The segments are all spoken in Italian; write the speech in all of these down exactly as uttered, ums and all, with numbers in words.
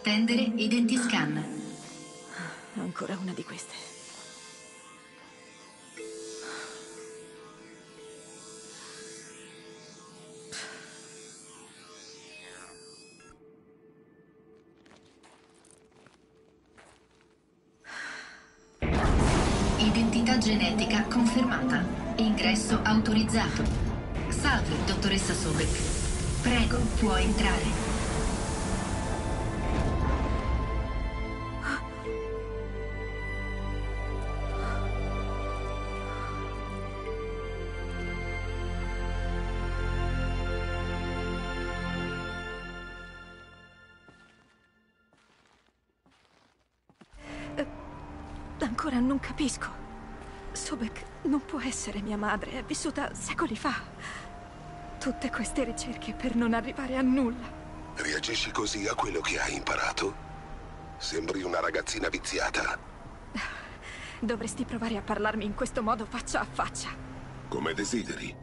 Attendere identiscan. Ancora una di queste. Identità genetica confermata. Ingresso autorizzato. Salve, dottoressa Sobeck. Prego, può entrare. Ancora non capisco. Sobeck non può essere mia madre, è vissuta secoli fa. Tutte queste ricerche per non arrivare a nulla. Reagisci così a quello che hai imparato? Sembri una ragazzina viziata. Dovresti provare a parlarmi in questo modo faccia a faccia. Come desideri.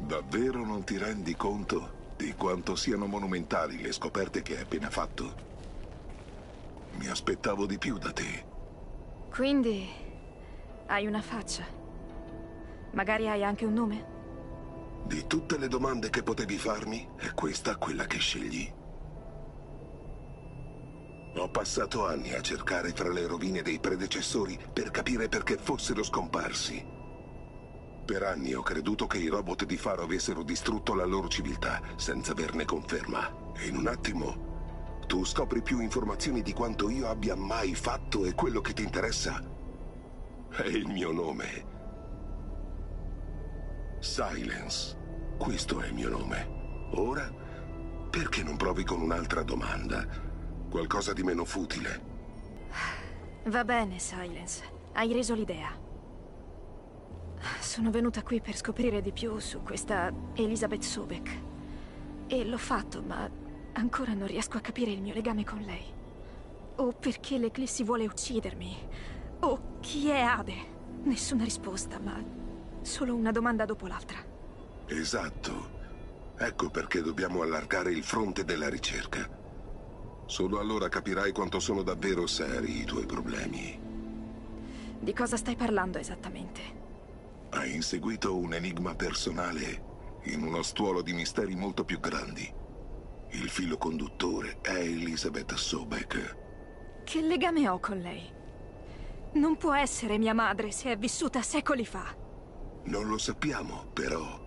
Davvero non ti rendi conto di quanto siano monumentali le scoperte che hai appena fatto? Mi aspettavo di più da te. Quindi hai una faccia. Magari hai anche un nome? Di tutte le domande che potevi farmi, è questa quella che scegli. Ho passato anni a cercare tra le rovine dei predecessori per capire perché fossero scomparsi. Per anni ho creduto che i robot di Faro avessero distrutto la loro civiltà senza averne conferma. E in un attimo tu scopri più informazioni di quanto io abbia mai fatto, e quello che ti interessa è il mio nome. Sylens, questo è il mio nome. Ora, perché non provi con un'altra domanda? Qualcosa di meno futile. Va bene, Sylens. Hai reso l'idea. Sono venuta qui per scoprire di più su questa Elisabet Sobeck. E l'ho fatto, ma ancora non riesco a capire il mio legame con lei. O perché l'eclissi vuole uccidermi. O chi è Ade. Nessuna risposta, ma solo una domanda dopo l'altra. Esatto. Ecco perché dobbiamo allargare il fronte della ricerca. Solo allora capirai quanto sono davvero seri i tuoi problemi. Di cosa stai parlando esattamente? Hai inseguito un enigma personale in uno stuolo di misteri molto più grandi. Il filo conduttore è Elisabet Sobeck. Che legame ho con lei? Non può essere mia madre se è vissuta secoli fa. Non lo sappiamo, però.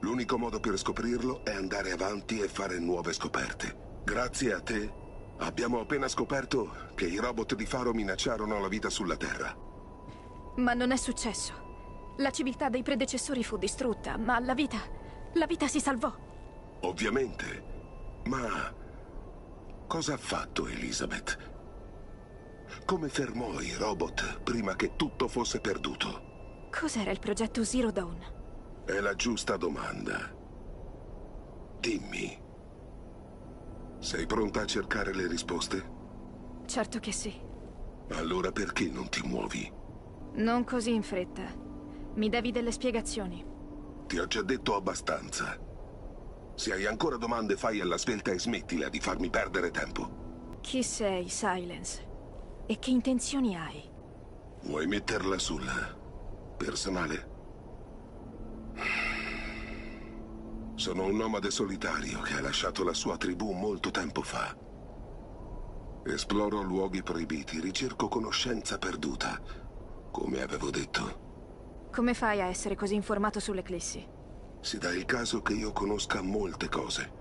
L'unico modo per scoprirlo è andare avanti e fare nuove scoperte. Grazie a te, abbiamo appena scoperto che i robot di Faro minacciarono la vita sulla Terra. Ma non è successo. La civiltà dei predecessori fu distrutta, ma la vita... la vita si salvò. Ovviamente. Ma cosa ha fatto Elisabet? Come fermò i robot prima che tutto fosse perduto? Cos'era il progetto Zero Dawn? È la giusta domanda. Dimmi, sei pronta a cercare le risposte? Certo che sì. Allora perché non ti muovi? Non così in fretta. Mi devi delle spiegazioni. Ti ho già detto abbastanza. Se hai ancora domande, fai alla svelta e smettila di farmi perdere tempo. Chi sei, Sylens? E che intenzioni hai? Vuoi metterla sul personale? Sono un nomade solitario che ha lasciato la sua tribù molto tempo fa. Esploro luoghi proibiti, ricerco conoscenza perduta, come avevo detto. Come fai a essere così informato sull'eclissi? Si dà il caso che io conosca molte cose.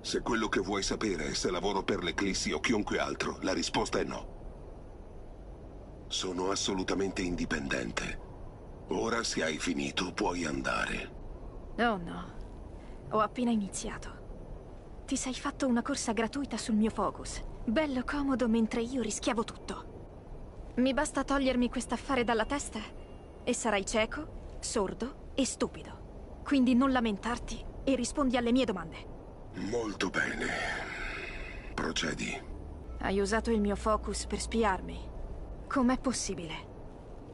Se quello che vuoi sapere è se lavoro per l'eclissi o chiunque altro, la risposta è no. Sono assolutamente indipendente. Ora, se hai finito, puoi andare. Oh no, ho appena iniziato. Ti sei fatto una corsa gratuita sul mio focus. Bello comodo mentre io rischiavo tutto. Mi basta togliermi quest'affare dalla testa e sarai cieco, sordo e stupido. Quindi non lamentarti e rispondi alle mie domande. Molto bene. Procedi. Hai usato il mio focus per spiarmi. Com'è possibile?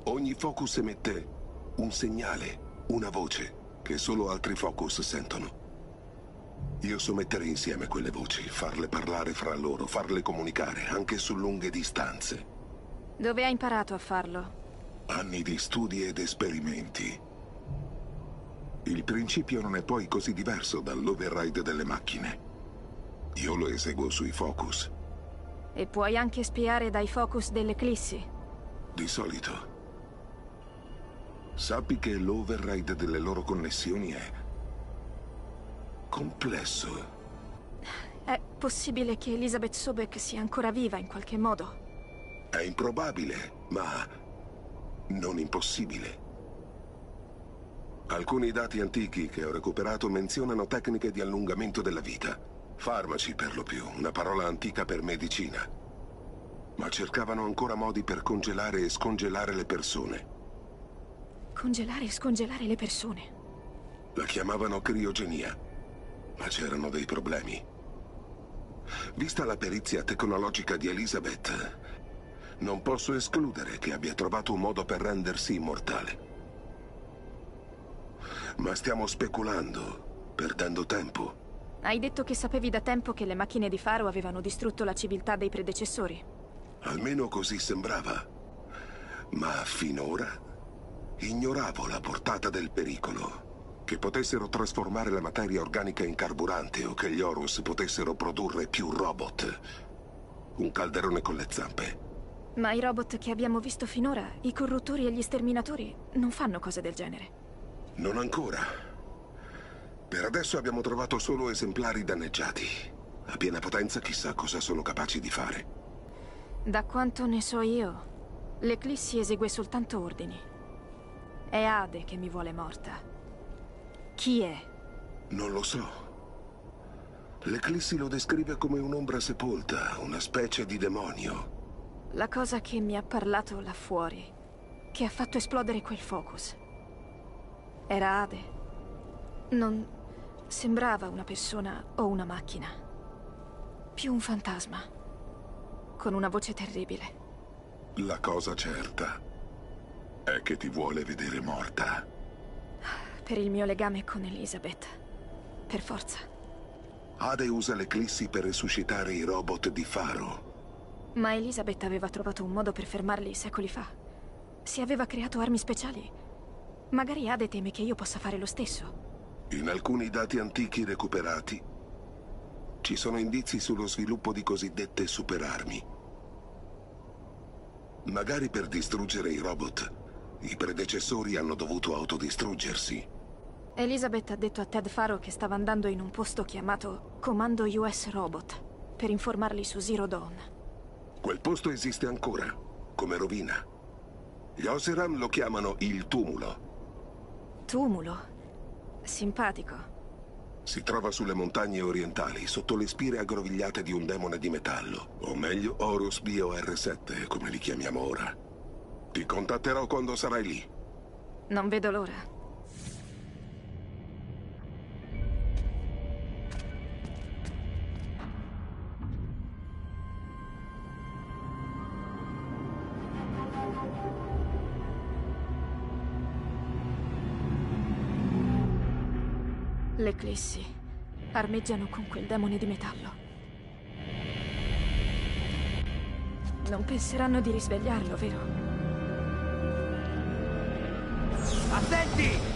Ogni focus emette un segnale, una voce, che solo altri focus sentono. Io so mettere insieme quelle voci, farle parlare fra loro, farle comunicare, anche su lunghe distanze. Dove ha imparato a farlo? Anni di studi ed esperimenti. Il principio non è poi così diverso dall'override delle macchine. Io lo eseguo sui focus. E puoi anche spiare dai focus dell'eclissi? Di solito. Sappi che l'override delle loro connessioni è complesso. È possibile che Elisabet Sobeck sia ancora viva in qualche modo? È improbabile, ma non impossibile. Alcuni dati antichi che ho recuperato menzionano tecniche di allungamento della vita. Farmaci, per lo più, una parola antica per medicina. Ma cercavano ancora modi per congelare e scongelare le persone. Congelare e scongelare le persone? La chiamavano criogenia, ma c'erano dei problemi. Vista la perizia tecnologica di Elisabet, non posso escludere che abbia trovato un modo per rendersi immortale. Ma stiamo speculando, perdendo tempo. Hai detto che sapevi da tempo che le macchine di Faro avevano distrutto la civiltà dei predecessori. Almeno così sembrava. Ma finora ignoravo la portata del pericolo. Che potessero trasformare la materia organica in carburante o che gli Horus potessero produrre più robot. Un calderone con le zampe. Ma i robot che abbiamo visto finora, i corruttori e gli sterminatori, non fanno cose del genere. Non ancora. Per adesso abbiamo trovato solo esemplari danneggiati. A piena potenza chissà cosa sono capaci di fare. Da quanto ne so io, l'Eclissi esegue soltanto ordini. È Ade che mi vuole morta. Chi è? Non lo so. L'Eclissi lo descrive come un'ombra sepolta, una specie di demonio. La cosa che mi ha parlato là fuori, che ha fatto esplodere quel focus, era Ade. Non sembrava una persona o una macchina. Più un fantasma. Con una voce terribile. La cosa certa è che ti vuole vedere morta. Per il mio legame con Elisabet. Per forza. Ade usa l'eclissi per resuscitare i robot di Faro. Ma Elisabet aveva trovato un modo per fermarli secoli fa. Si aveva creato armi speciali. Magari Ade teme che io possa fare lo stesso. In alcuni dati antichi recuperati ci sono indizi sullo sviluppo di cosiddette superarmi. Magari per distruggere i robot, i predecessori hanno dovuto autodistruggersi. Elisabet ha detto a Ted Faro che stava andando in un posto chiamato Comando U S Robot per informarli su Zero Dawn. Quel posto esiste ancora, come rovina. Gli Oseram lo chiamano il Tumulo. Tumulo? Simpatico. Si trova sulle montagne orientali, sotto le spire aggrovigliate di un demone di metallo, o meglio Horus B O R sette, come li chiamiamo ora. Ti contatterò quando sarai lì. Non vedo l'ora. Le eclissi armeggiano con quel demone di metallo. Non penseranno di risvegliarlo, vero? Attenti!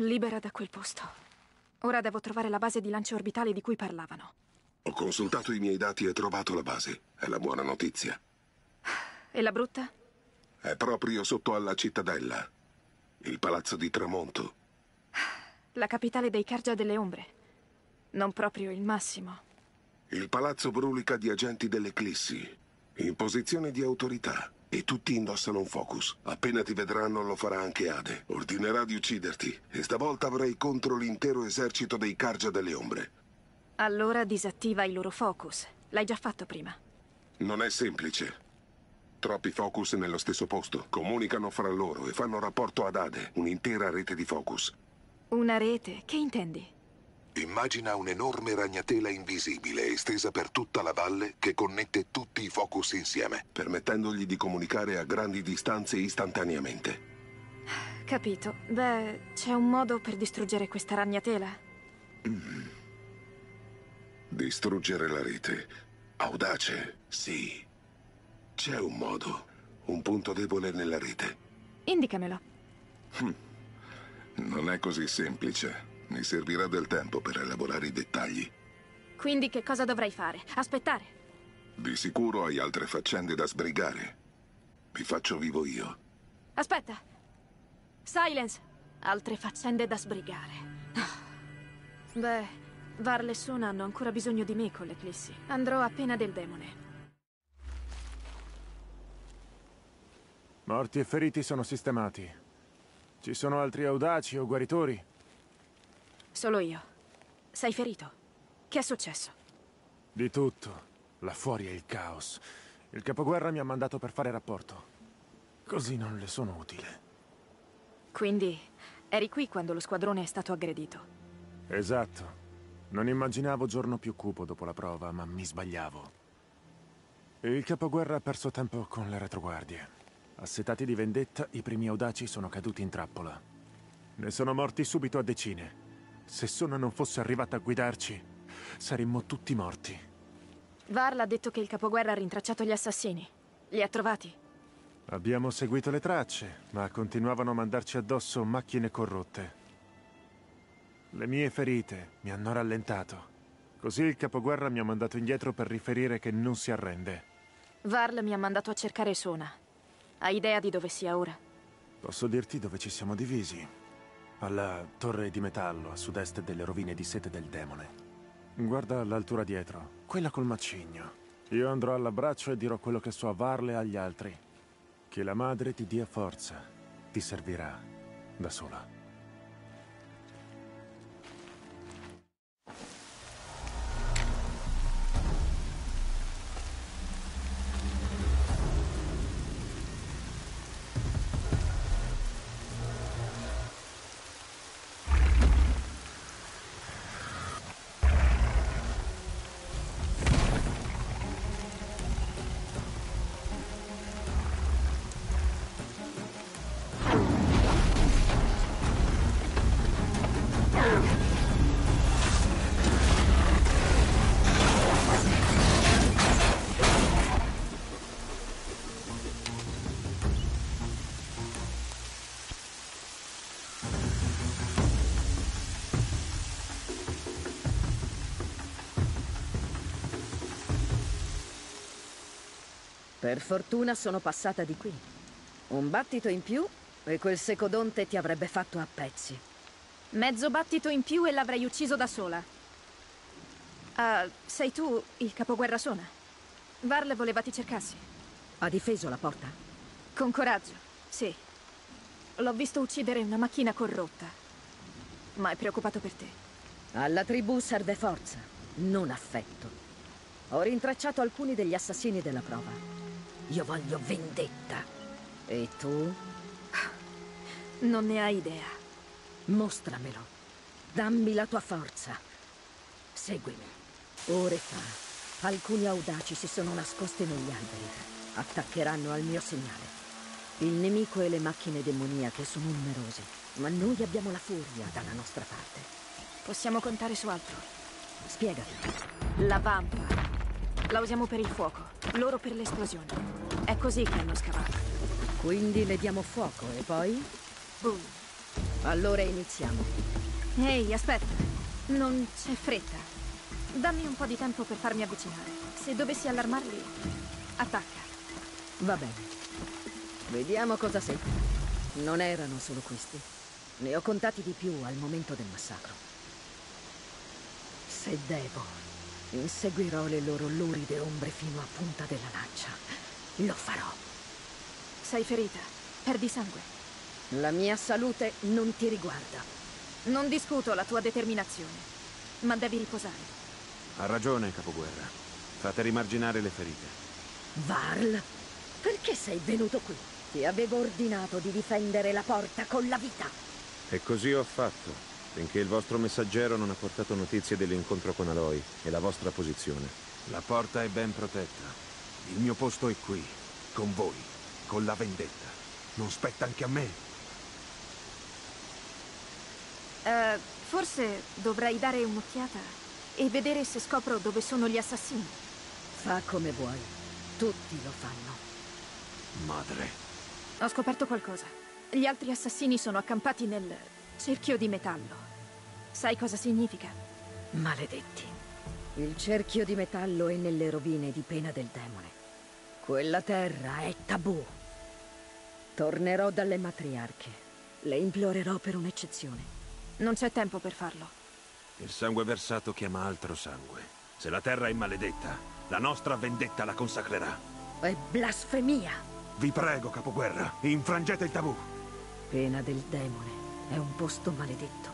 Libera da quel posto. Ora devo trovare la base di lancio orbitale di cui parlavano. Ho consultato i miei dati e trovato la base. È la buona notizia. E la brutta? È proprio sotto alla cittadella. Il palazzo di Tramonto. La capitale dei Carja delle Ombre. Non proprio il massimo. Il palazzo brulica di agenti dell'Eclissi. In posizione di autorità. E tutti indossano un focus. Appena ti vedranno lo farà anche Ade. Ordinerà di ucciderti. E stavolta avrai contro l'intero esercito dei Carja delle Ombre. Allora disattiva i loro focus. L'hai già fatto prima. Non è semplice. Troppi focus nello stesso posto. Comunicano fra loro e fanno rapporto ad Ade, un'intera rete di focus. Una rete? Che intendi? Immagina un'enorme ragnatela invisibile estesa per tutta la valle che connette tutti i focus insieme, permettendogli di comunicare a grandi distanze istantaneamente. Capito. Beh, c'è un modo per distruggere questa ragnatela? Mm. Distruggere la rete. Audace, sì. C'è un modo. Un punto debole nella rete. Indicamelo. Hm. Non è così semplice. Mi servirà del tempo per elaborare i dettagli. Quindi che cosa dovrei fare? Aspettare? Di sicuro hai altre faccende da sbrigare. Vi faccio vivo io. Aspetta. Sylens. Altre faccende da sbrigare. Beh, Varl e Sona hanno ancora bisogno di me con l'eclissi. Andrò a Pena del Demone. Morti e feriti sono sistemati. Ci sono altri audaci o guaritori? Solo io. Sei ferito. Che è successo? Di tutto. Là fuori è il caos. Il capoguerra mi ha mandato per fare rapporto. Così non le sono utile. Quindi eri qui quando lo squadrone è stato aggredito? Esatto. Non immaginavo giorno più cupo dopo la prova, ma mi sbagliavo. Il capoguerra ha perso tempo con le retroguardie. Assetati di vendetta, i primi audaci sono caduti in trappola. Ne sono morti subito a decine. Se Sona non fosse arrivata a guidarci, saremmo tutti morti. Varl ha detto che il capoguerra ha rintracciato gli assassini. Li ha trovati? Abbiamo seguito le tracce, ma continuavano a mandarci addosso macchine corrotte. Le mie ferite mi hanno rallentato. Così il capoguerra mi ha mandato indietro per riferire che non si arrende. Varl mi ha mandato a cercare Sona. Hai idea di dove sia ora? Posso dirti dove ci siamo divisi. Alla torre di metallo, a sud-est delle rovine di sete del demone. Guarda l'altura dietro, quella col macigno. Io andrò all'abbraccio e dirò quello che so a Varl e agli altri. Che la madre ti dia forza. Ti servirà. Da sola. Per fortuna sono passata di qui. Un battito in più e quel secodonte ti avrebbe fatto a pezzi. Mezzo battito in più e l'avrei ucciso da sola. Ah, sei tu il capoguerra Sona? Varl voleva ti cercassi. Ha difeso la porta? Con coraggio, sì. L'ho visto uccidere una macchina corrotta. Ma è preoccupato per te. Alla tribù serve forza, non affetto. Ho rintracciato alcuni degli assassini della prova. Io voglio vendetta. E tu? Non ne hai idea. Mostramelo. Dammi la tua forza. Seguimi. Ore fa, alcuni audaci si sono nascosti negli alberi. Attaccheranno al mio segnale. Il nemico e le macchine demoniache sono numerose, ma noi abbiamo la furia dalla nostra parte. Possiamo contare su altro. Spiegami. La vampa. La usiamo per il fuoco, loro per l'esplosione. È così che hanno scavato. Quindi le diamo fuoco e poi? Boom. Allora iniziamo. Ehi, aspetta. Non c'è fretta. Dammi un po' di tempo per farmi avvicinare. Se dovessi allarmarli, attacca. Va bene. Vediamo cosa sento. Non erano solo questi. Ne ho contati di più al momento del massacro. Se devo... inseguirò le loro luride ombre fino a punta della lancia. Lo farò. Sei ferita. Perdi sangue. La mia salute non ti riguarda. Non discuto la tua determinazione, ma devi riposare. Ha ragione, capoguerra. Fate rimarginare le ferite. Varl, Perché sei venuto qui? Ti avevo ordinato di difendere la porta con la vita. E così ho fatto, finché il vostro messaggero non ha portato notizie dell'incontro con Aloy e la vostra posizione. La porta è ben protetta. Il mio posto è qui, con voi, con la vendetta. Non spetta anche a me? Uh, forse dovrei dare un'occhiata e vedere se scopro dove sono gli assassini. Fa come vuoi, tutti lo fanno. Madre. Ho scoperto qualcosa. Gli altri assassini sono accampati nel cerchio di metallo. Sai cosa significa? Maledetti. Il cerchio di metallo è nelle rovine di Pena del Demone. Quella terra è tabù. Tornerò dalle matriarche. Le implorerò per un'eccezione. Non c'è tempo per farlo. Il sangue versato chiama altro sangue. Se la terra è maledetta, la nostra vendetta la consacrerà. È blasfemia! Vi prego, capoguerra, infrangete il tabù! Pena del Demone è un posto maledetto.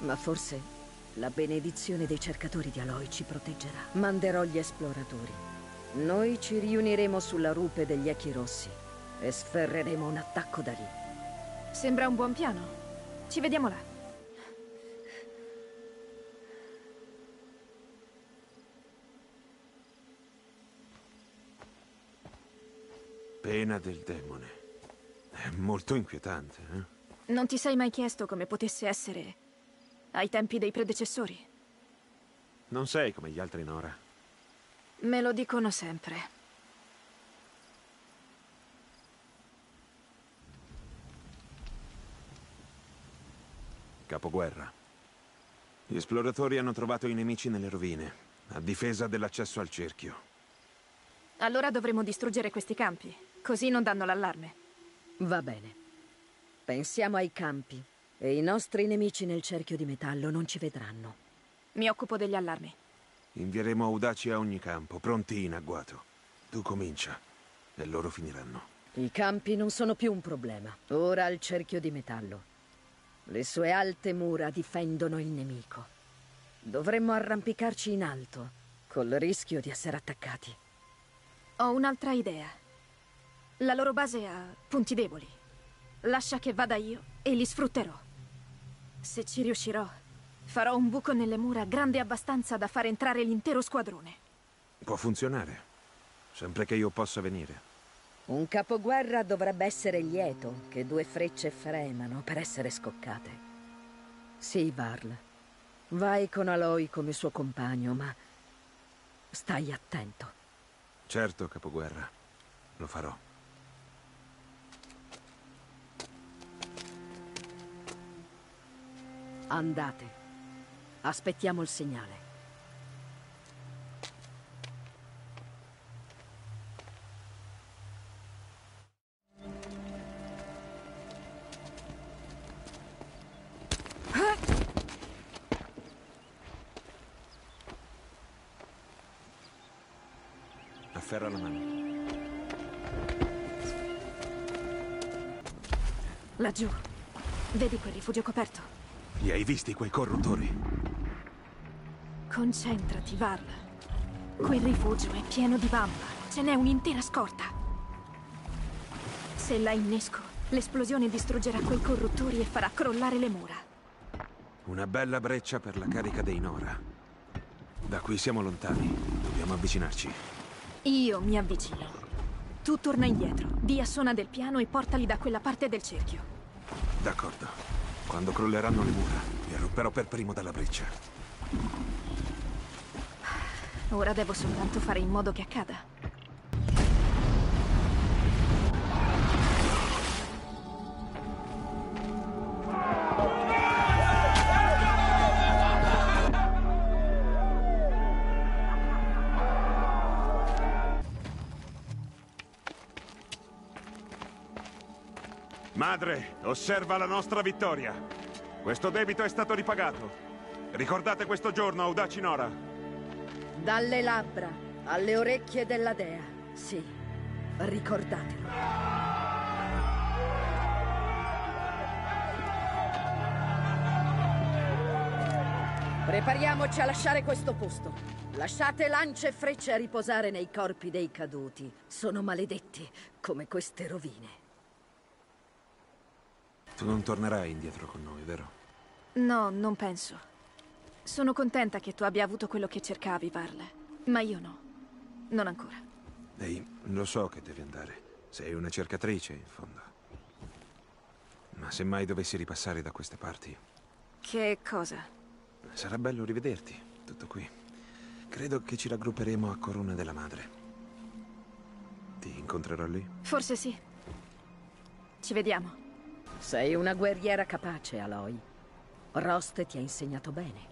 Ma forse la benedizione dei cercatori di Aloy ci proteggerà. Manderò gli esploratori. Noi ci riuniremo sulla rupe degli Echi Rossi e sferreremo un attacco da lì. Sembra un buon piano. Ci vediamo là. Pena del Demone. È molto inquietante, eh? Non ti sei mai chiesto come potesse essere ai tempi dei predecessori? Non sei come gli altri, Nora. Me lo dicono sempre. Capoguerra. Gli esploratori hanno trovato i nemici nelle rovine, a difesa dell'accesso al cerchio. Allora dovremo distruggere questi campi, così non danno l'allarme. Va bene. Pensiamo ai campi e i nostri nemici nel cerchio di metallo non ci vedranno. Mi occupo degli allarmi. Invieremo audaci a ogni campo, pronti in agguato. Tu comincia e loro finiranno. I campi non sono più un problema. Ora al cerchio di metallo. Le sue alte mura difendono il nemico. Dovremmo arrampicarci in alto, col rischio di essere attaccati. Ho un'altra idea. La loro base ha punti deboli. Lascia che vada io e li sfrutterò. Se ci riuscirò, farò un buco nelle mura grande abbastanza da far entrare l'intero squadrone. Può funzionare, sempre che io possa venire. Un capoguerra dovrebbe essere lieto che due frecce fremano per essere scoccate. Sì, Varl. Vai con Aloy come suo compagno, ma stai attento. Certo, capoguerra. Lo farò. Andate. Aspettiamo il segnale. Afferra la mano. Laggiù. Vedi quel rifugio coperto? Li hai visti quei corruttori? Concentrati, Varl. Quel rifugio è pieno di bamba. Ce n'è un'intera scorta. Se la innesco, l'esplosione distruggerà quei corruttori e farà crollare le mura. Una bella breccia per la carica dei Nora. Da qui siamo lontani. Dobbiamo avvicinarci. Io mi avvicino. Tu torna indietro, di a Sona del piano e portali da quella parte del cerchio. D'accordo. Quando crolleranno le mura, mi arromperò per primo dalla breccia. Ora devo soltanto fare in modo che accada. Madre, osserva la nostra vittoria. Questo debito è stato ripagato. Ricordate questo giorno, audaci Nora. Dalle labbra alle orecchie della dea. Sì, ricordatelo. Prepariamoci a lasciare questo posto. Lasciate lance e frecce a riposare nei corpi dei caduti. Sono maledetti, come queste rovine. Tu non tornerai indietro con noi, vero? No, non penso. Sono contenta che tu abbia avuto quello che cercavi, Varl. Ma io no. Non ancora. Ehi, lo so che devi andare. Sei una cercatrice, in fondo. Ma se mai dovessi ripassare da queste parti... Che cosa? Sarà bello rivederti, tutto qui. Credo che ci raggrupperemo a Corona della Madre. Ti incontrerò lì? Forse sì. Ci vediamo. Sei una guerriera capace, Aloy. Rost ti ha insegnato bene.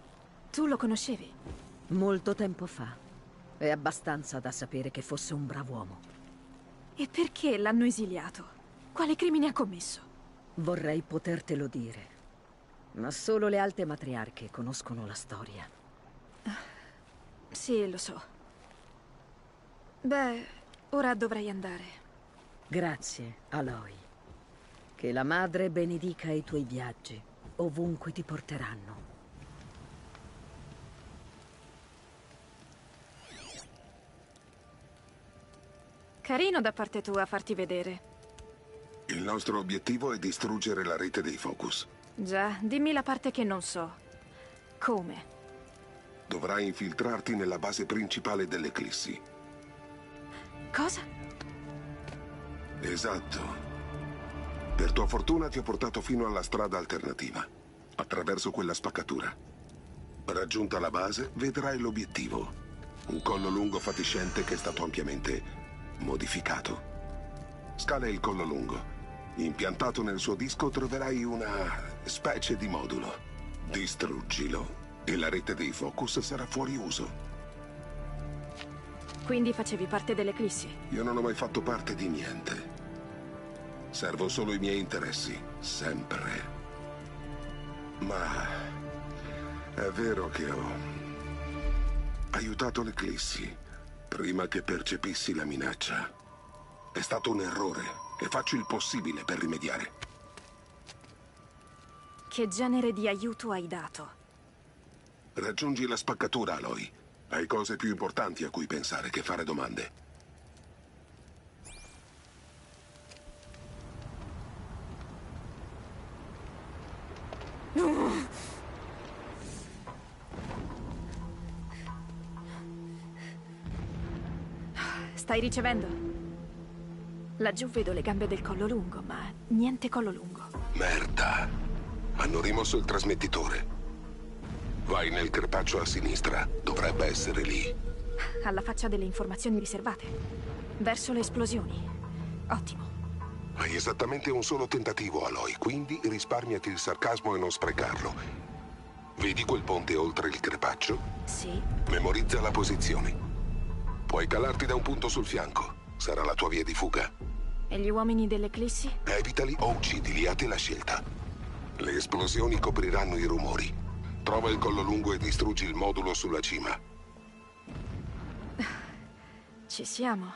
Tu lo conoscevi? Molto tempo fa. È abbastanza da sapere che fosse un brav'uomo. E perché l'hanno esiliato? Quale crimine ha commesso? Vorrei potertelo dire. Ma solo le alte matriarche conoscono la storia. Sì, lo so. Beh, ora dovrei andare. Grazie, Aloy. Che la madre benedica i tuoi viaggi, ovunque ti porteranno. Carino da parte tua farti vedere. Il nostro obiettivo è distruggere la rete dei Focus. Già, dimmi la parte che non so. Come? Dovrai infiltrarti nella base principale dell'Eclissi. Cosa? Esatto. Per tua fortuna ti ho portato fino alla strada alternativa, attraverso quella spaccatura. Raggiunta la base, vedrai l'obiettivo. Un collo lungo fatiscente che è stato ampiamente modificato. Scala il collo lungo. Impiantato nel suo disco troverai una specie di modulo. Distruggilo e la rete dei Focus sarà fuori uso. Quindi facevi parte dell'Eclissi? Io non ho mai fatto parte di niente. Servo solo i miei interessi, sempre. Ma è vero che ho aiutato l'Eclissi prima che percepissi la minaccia. È stato un errore. E faccio il possibile per rimediare. Che genere di aiuto hai dato? Raggiungi la spaccatura, Aloy. Hai cose più importanti a cui pensare che fare domande. Stai ricevendo? Laggiù vedo le gambe del collo lungo, ma niente collo lungo. Merda! Hanno rimosso il trasmettitore. Vai nel crepaccio a sinistra. Dovrebbe essere lì. Alla faccia delle informazioni riservate. Verso le esplosioni. Ottimo. Hai esattamente un solo tentativo, Aloy, quindi risparmiati il sarcasmo e non sprecarlo. Vedi quel ponte oltre il crepaccio? Sì. Memorizza la posizione. Puoi calarti da un punto sul fianco. Sarà la tua via di fuga. E gli uomini dell'Eclissi? Evitali o uccidili, a te la scelta. Le esplosioni copriranno i rumori. Trova il collo lungo e distruggi il modulo sulla cima. Ci siamo.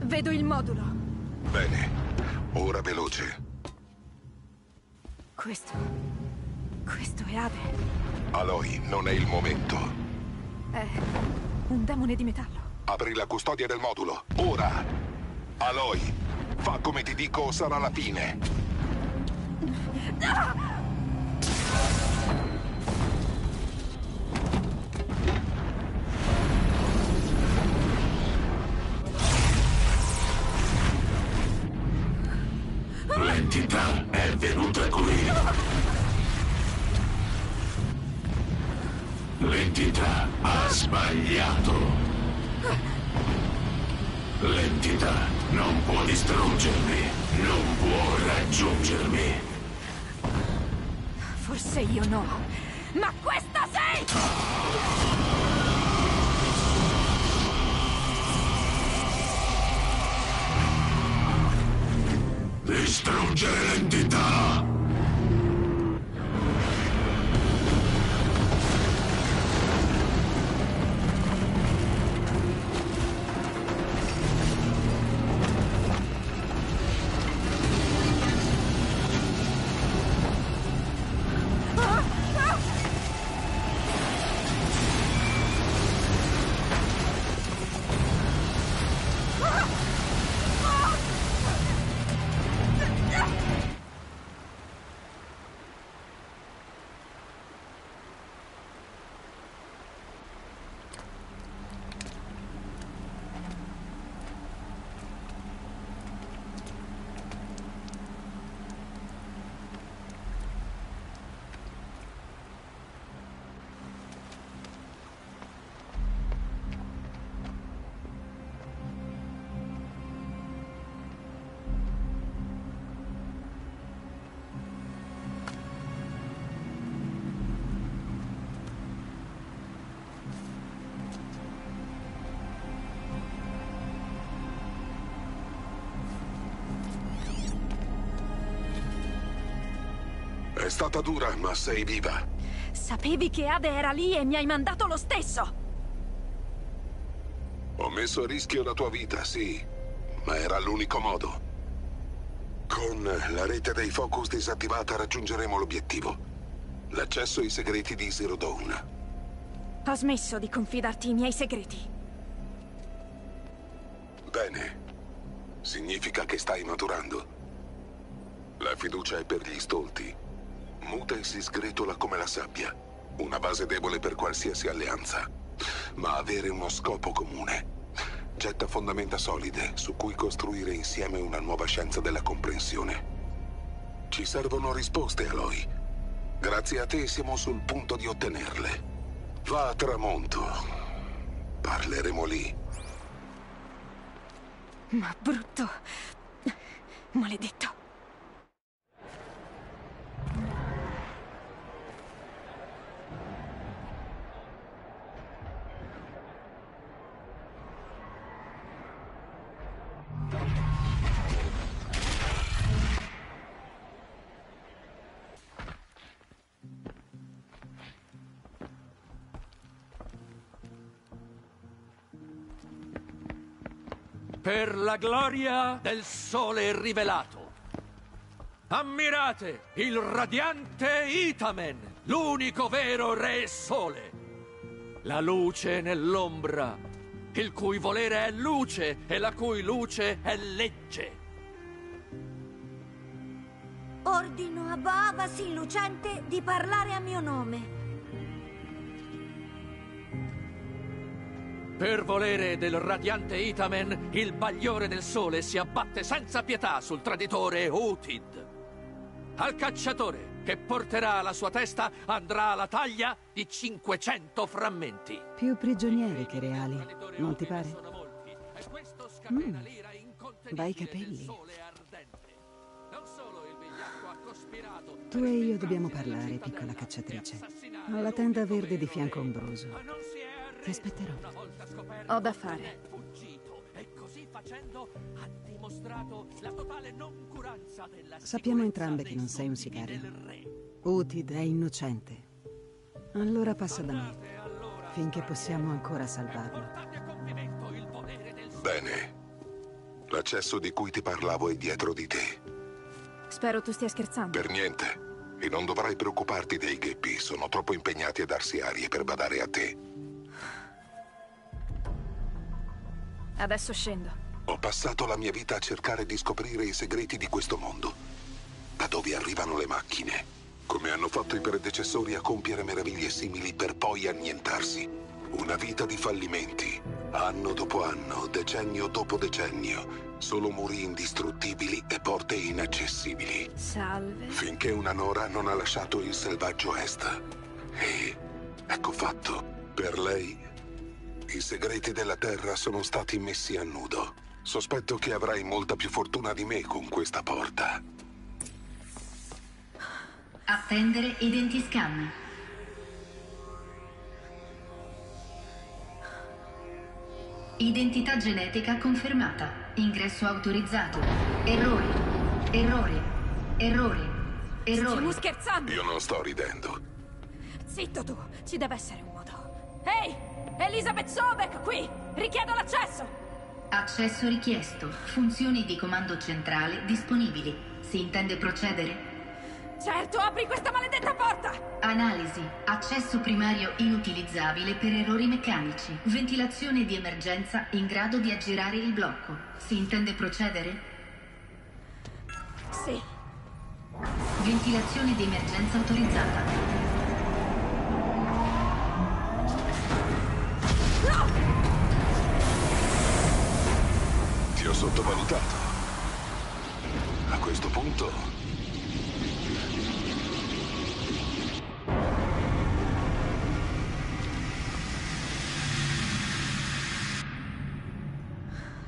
Vedo il modulo. Bene, ora veloce. Questo... questo è Ade. Aloy, non è il momento. È un demone di metallo. Apri la custodia del modulo, ora! Aloy, fa come ti dico o sarà la fine. Ah! L'entità è venuta qui. L'entità ha sbagliato. L'entità non può distruggermi, non può raggiungermi. Forse io no, ma questa sei! Distruggere l'entità! È stata dura, ma sei viva. Sapevi che Ade era lì e mi hai mandato lo stesso! Ho messo a rischio la tua vita, sì, ma era l'unico modo. Con la rete dei focus disattivata raggiungeremo l'obiettivo. L'accesso ai segreti di Zero Dawn. Ho smesso di confidarti i miei segreti. Bene. Significa che stai maturando. La fiducia è per gli stolti. Muta e si sgretola come la sabbia. Una base debole per qualsiasi alleanza. Ma avere uno scopo comune. Getta fondamenta solide su cui costruire insieme una nuova scienza della comprensione. Ci servono risposte, Aloy. Grazie a te siamo sul punto di ottenerle. Va a Tramonto. Parleremo lì. Ma brutto... maledetto. Per la gloria del sole rivelato, ammirate il radiante Itamen, l'unico vero re sole. La luce nell'ombra, il cui volere è luce e la cui luce è legge. Ordino a Baavasi lucente di parlare a mio nome. Per volere del radiante Itamen, il bagliore del sole si abbatte senza pietà sul traditore Utid. Al cacciatore che porterà la sua testa andrà la taglia di cinquecento frammenti. Più prigionieri che reali, non ti pare? Mm. Bei capelli. Tu e io dobbiamo parlare, piccola cacciatrice. Ho la tenda verde di fianco ombroso. Ti aspetterò. Ho da fare. Sappiamo entrambe che non sei un sicario. Utid è innocente. Allora passa da me, finché possiamo ancora salvarlo. Bene. L'accesso di cui ti parlavo è dietro di te. Spero tu stia scherzando. Per niente. E non dovrai preoccuparti dei gheppi. Sono troppo impegnati a darsi arie per badare a te. Adesso scendo. Ho passato la mia vita a cercare di scoprire i segreti di questo mondo. Da dove arrivano le macchine. Come hanno fatto i predecessori a compiere meraviglie simili per poi annientarsi. Una vita di fallimenti. Anno dopo anno, decennio dopo decennio. Solo muri indistruttibili e porte inaccessibili. Salve. Finché una Nora non ha lasciato il selvaggio est. E... ecco fatto. Per lei... i segreti della Terra sono stati messi a nudo. Sospetto che avrai molta più fortuna di me con questa porta. Attendere i dentiscan. Identità genetica confermata. Ingresso autorizzato. Errori. Errori. Errori. Errori. Stiamo scherzando? Io non sto ridendo. Zitto tu. Ci deve essere un modo. Ehi! Hey! Elisabet Sobeck, qui! Richiedo l'accesso! Accesso richiesto. Funzioni di comando centrale disponibili. Si intende procedere? Certo, apri questa maledetta porta! Analisi. Accesso primario inutilizzabile per errori meccanici. Ventilazione di emergenza in grado di aggirare il blocco. Si intende procedere? Sì. Ventilazione di emergenza autorizzata. Ti ho sottovalutato. A questo punto...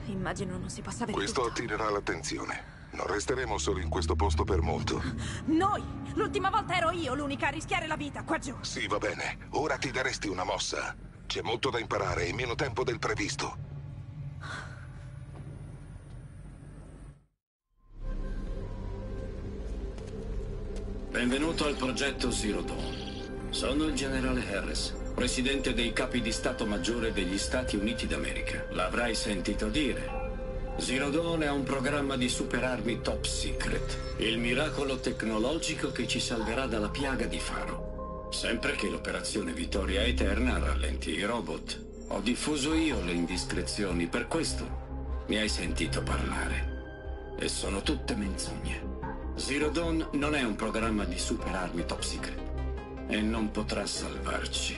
immagino non si possa vedere. Questo tutto. Attirerà l'attenzione. Non resteremo solo in questo posto per molto. Noi! L'ultima volta ero io l'unica a rischiare la vita qua giù. Sì, va bene. Ora ti daresti una mossa. C'è molto da imparare e meno tempo del previsto. Benvenuto al progetto Zero Dawn. Sono il generale Harris, presidente dei capi di Stato Maggiore degli Stati Uniti d'America. L'avrai sentito dire. Zero Dawn è un programma di superarmi top secret. Il miracolo tecnologico che ci salverà dalla piaga di Faro. Sempre che l'operazione Vittoria Eterna rallenti i robot. Ho diffuso io le indiscrezioni, per questo mi hai sentito parlare. E sono tutte menzogne. Zero Dawn non è un programma di superarmi top secret. E non potrà salvarci.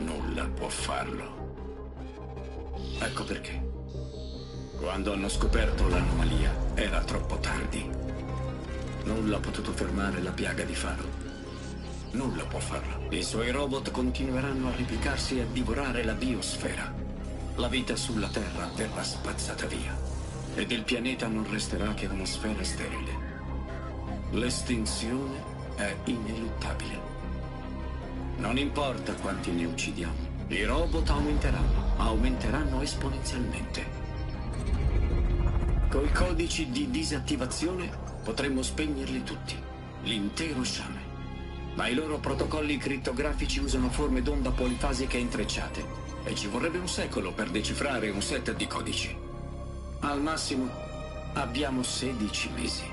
Nulla può farlo. Ecco perché. Quando hanno scoperto l'anomalia, era troppo tardi. Nulla ha potuto fermare la piaga di Faro. Nulla può farlo. I suoi robot continueranno a replicarsi e a divorare la biosfera. La vita sulla Terra verrà spazzata via. E del pianeta non resterà che una sfera sterile. L'estinzione è ineluttabile. Non importa quanti ne uccidiamo. I robot aumenteranno, aumenteranno esponenzialmente. Coi codici di disattivazione potremmo spegnerli tutti, l'intero sciame. Ma i loro protocolli crittografici usano forme d'onda polifasiche intrecciate e ci vorrebbe un secolo per decifrare un set di codici. Al massimo abbiamo sedici mesi.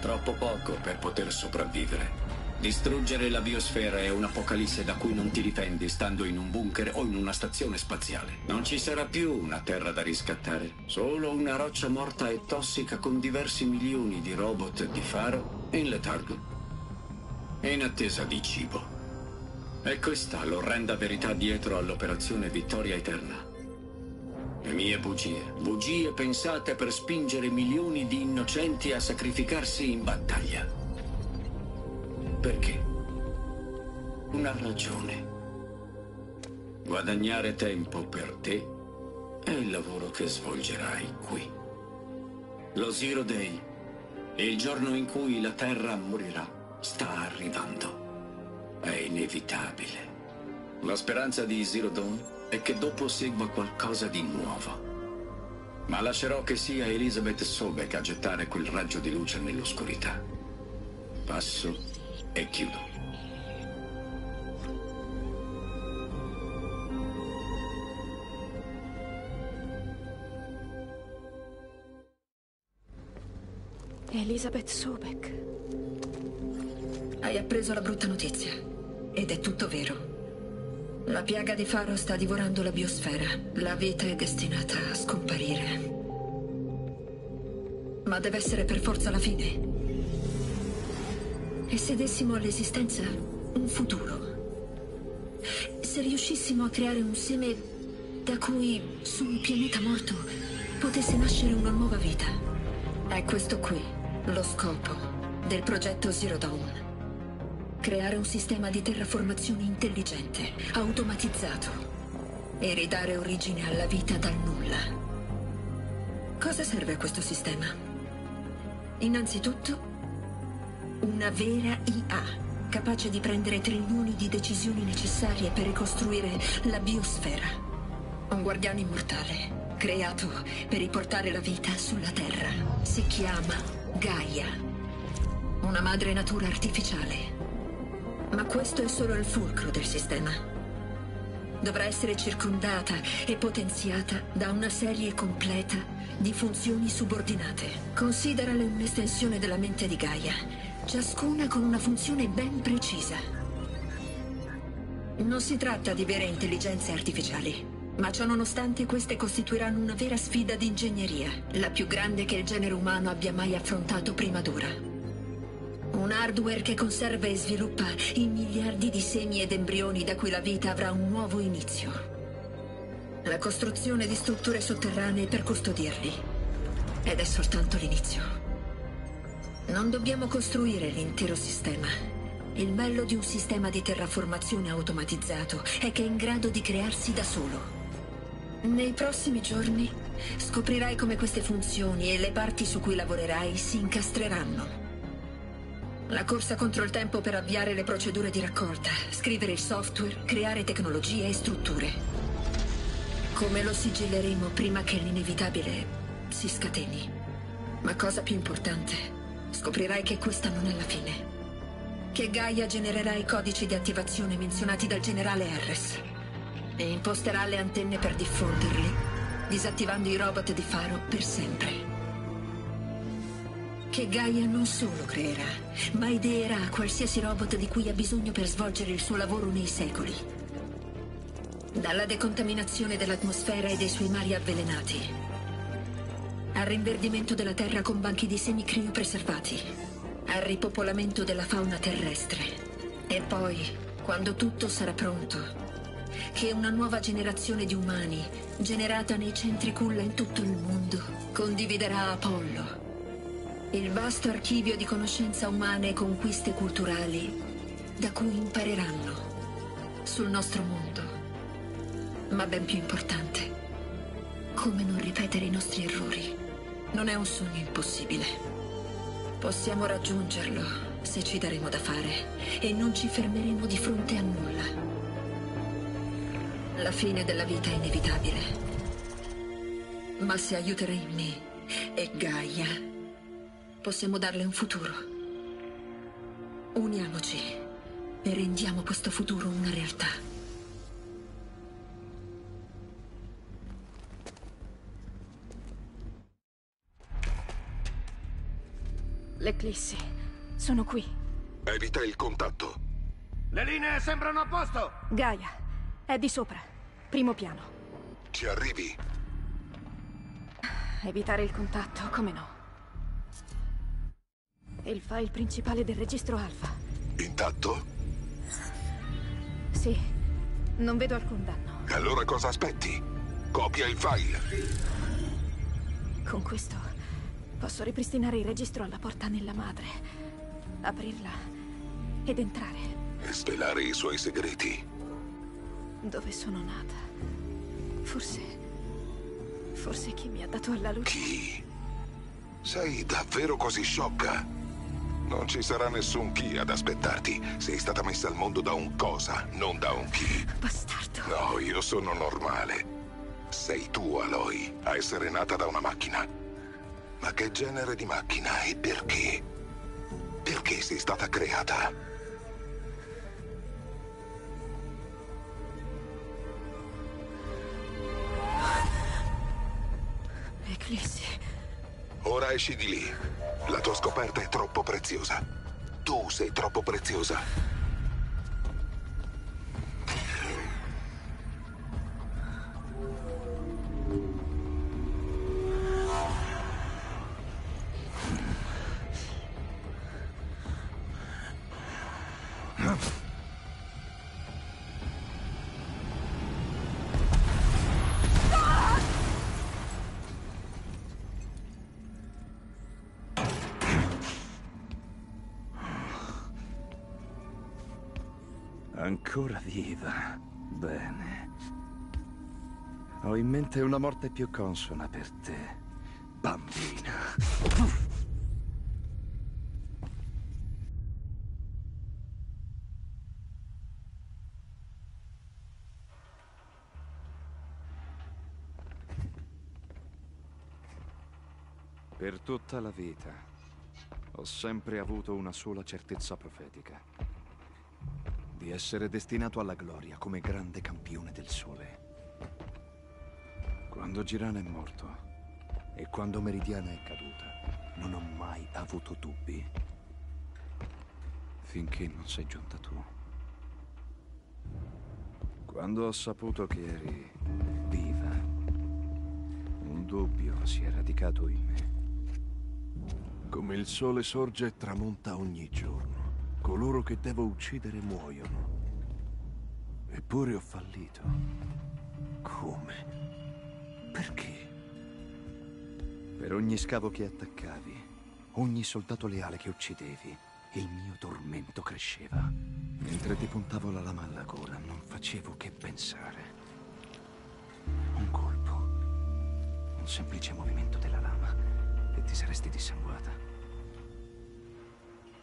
Troppo poco per poter sopravvivere. Distruggere la biosfera è un'apocalisse da cui non ti difendi stando in un bunker o in una stazione spaziale. Non ci sarà più una terra da riscattare, solo una roccia morta e tossica con diversi milioni di robot di Faro in letargo, in attesa di cibo. È questa l'orrenda verità dietro all'operazione Vittoria Eterna. Le mie bugie, bugie pensate per spingere milioni di innocenti a sacrificarsi in battaglia. Perché? Una ragione. Guadagnare tempo per te è il lavoro che svolgerai qui. Lo Zero Day, il giorno in cui la Terra morirà, sta arrivando. È inevitabile. La speranza di Zero Dawn è che dopo segua qualcosa di nuovo. Ma lascerò che sia Elisabet Sobeck a gettare quel raggio di luce nell'oscurità. Passo e chiudo. Elisabet Sobeck. Hai appreso la brutta notizia. Ed è tutto vero. La piaga di Faro sta divorando la biosfera. La vita è destinata a scomparire. Ma deve essere per forza la fine. E se dessimo all'esistenza un futuro? Se riuscissimo a creare un seme da cui su un pianeta morto potesse nascere una nuova vita? È questo qui lo scopo del progetto Zero Dawn. Creare un sistema di terraformazione intelligente, automatizzato e ridare origine alla vita dal nulla. Cosa serve a questo sistema? Innanzitutto una vera I A, capace di prendere trilioni di decisioni necessarie per ricostruire la biosfera. Un guardiano immortale, creato per riportare la vita sulla Terra. Si chiama Gaia, una madre natura artificiale. Ma questo è solo il fulcro del sistema. Dovrà essere circondata e potenziata da una serie completa di funzioni subordinate. Considerale un'estensione della mente di Gaia, ciascuna con una funzione ben precisa. Non si tratta di vere intelligenze artificiali, ma ciò nonostante queste costituiranno una vera sfida di ingegneria, la più grande che il genere umano abbia mai affrontato prima d'ora. Un hardware che conserva e sviluppa i miliardi di semi ed embrioni da cui la vita avrà un nuovo inizio. La costruzione di strutture sotterranee per custodirli. Ed è soltanto l'inizio. Non dobbiamo costruire l'intero sistema. Il bello di un sistema di terraformazione automatizzato è che è in grado di crearsi da solo. Nei prossimi giorni scoprirai come queste funzioni e le parti su cui lavorerai si incastreranno. La corsa contro il tempo per avviare le procedure di raccolta, scrivere il software, creare tecnologie e strutture. Come lo sigilleremo prima che l'inevitabile si scateni. Ma cosa più importante, Scoprirai che questa non è la fine. Che Gaia genererà i codici di attivazione menzionati dal generale Harris e imposterà le antenne per diffonderli, disattivando i robot di Faro per sempre. Che Gaia non solo creerà, ma ideerà qualsiasi robot di cui ha bisogno per svolgere il suo lavoro nei secoli. Dalla decontaminazione dell'atmosfera e dei suoi mari avvelenati, al rinverdimento della terra con banchi di semi crio preservati, al ripopolamento della fauna terrestre. E poi, quando tutto sarà pronto, che una nuova generazione di umani, generata nei centri culla in tutto il mondo, condividerà Apollo, il vasto archivio di conoscenza umana e conquiste culturali da cui impareranno sul nostro mondo. Ma ben più importante, come non ripetere i nostri errori. Non è un sogno impossibile. Possiamo raggiungerlo se ci daremo da fare e non ci fermeremo di fronte a nulla. La fine della vita è inevitabile, ma se aiuterai me e Gaia, possiamo darle un futuro. Uniamoci e rendiamo questo futuro una realtà. L'eclissi. Sono qui. Evita il contatto. Le linee sembrano a posto. Gaia, è di sopra. Primo piano. Ci arrivi? Evitare il contatto, come no? Il file principale del registro alfa. Intatto? Sì, non vedo alcun danno. Allora cosa aspetti? Copia il file. Con questo posso ripristinare il registro alla porta nella madre, aprirla ed entrare. E svelare i suoi segreti. Dove sono nata? Forse... forse chi mi ha dato alla luce... Chi? Sei davvero così sciocca? Non ci sarà nessun chi ad aspettarti. Sei stata messa al mondo da un cosa, non da un chi. Bastardo. No, io sono normale. Sei tu, Aloy, a essere nata da una macchina. Ma che genere di macchina e perché? Perché sei stata creata? Eclissi. Ora esci di lì. La tua scoperta è troppo preziosa. Tu sei troppo preziosa. Ancora viva. Bene. Ho in mente una morte più consona per te, bambina. Per tutta la vita ho sempre avuto una sola certezza profetica: di essere destinato alla gloria come grande campione del sole. Quando Girana è morto e quando Meridiana è caduta, non ho mai avuto dubbi. Finché non sei giunta tu. Quando ho saputo che eri viva, un dubbio si è radicato in me. Come il sole sorge e tramonta ogni giorno, coloro che devo uccidere muoiono. Eppure ho fallito. Come? Perché? Per ogni scavo che attaccavi, ogni soldato leale che uccidevi, il mio tormento cresceva. Mentre ti puntavo la lama alla gola, non facevo che pensare. Un colpo, un semplice movimento della lama, e ti saresti dissanguata.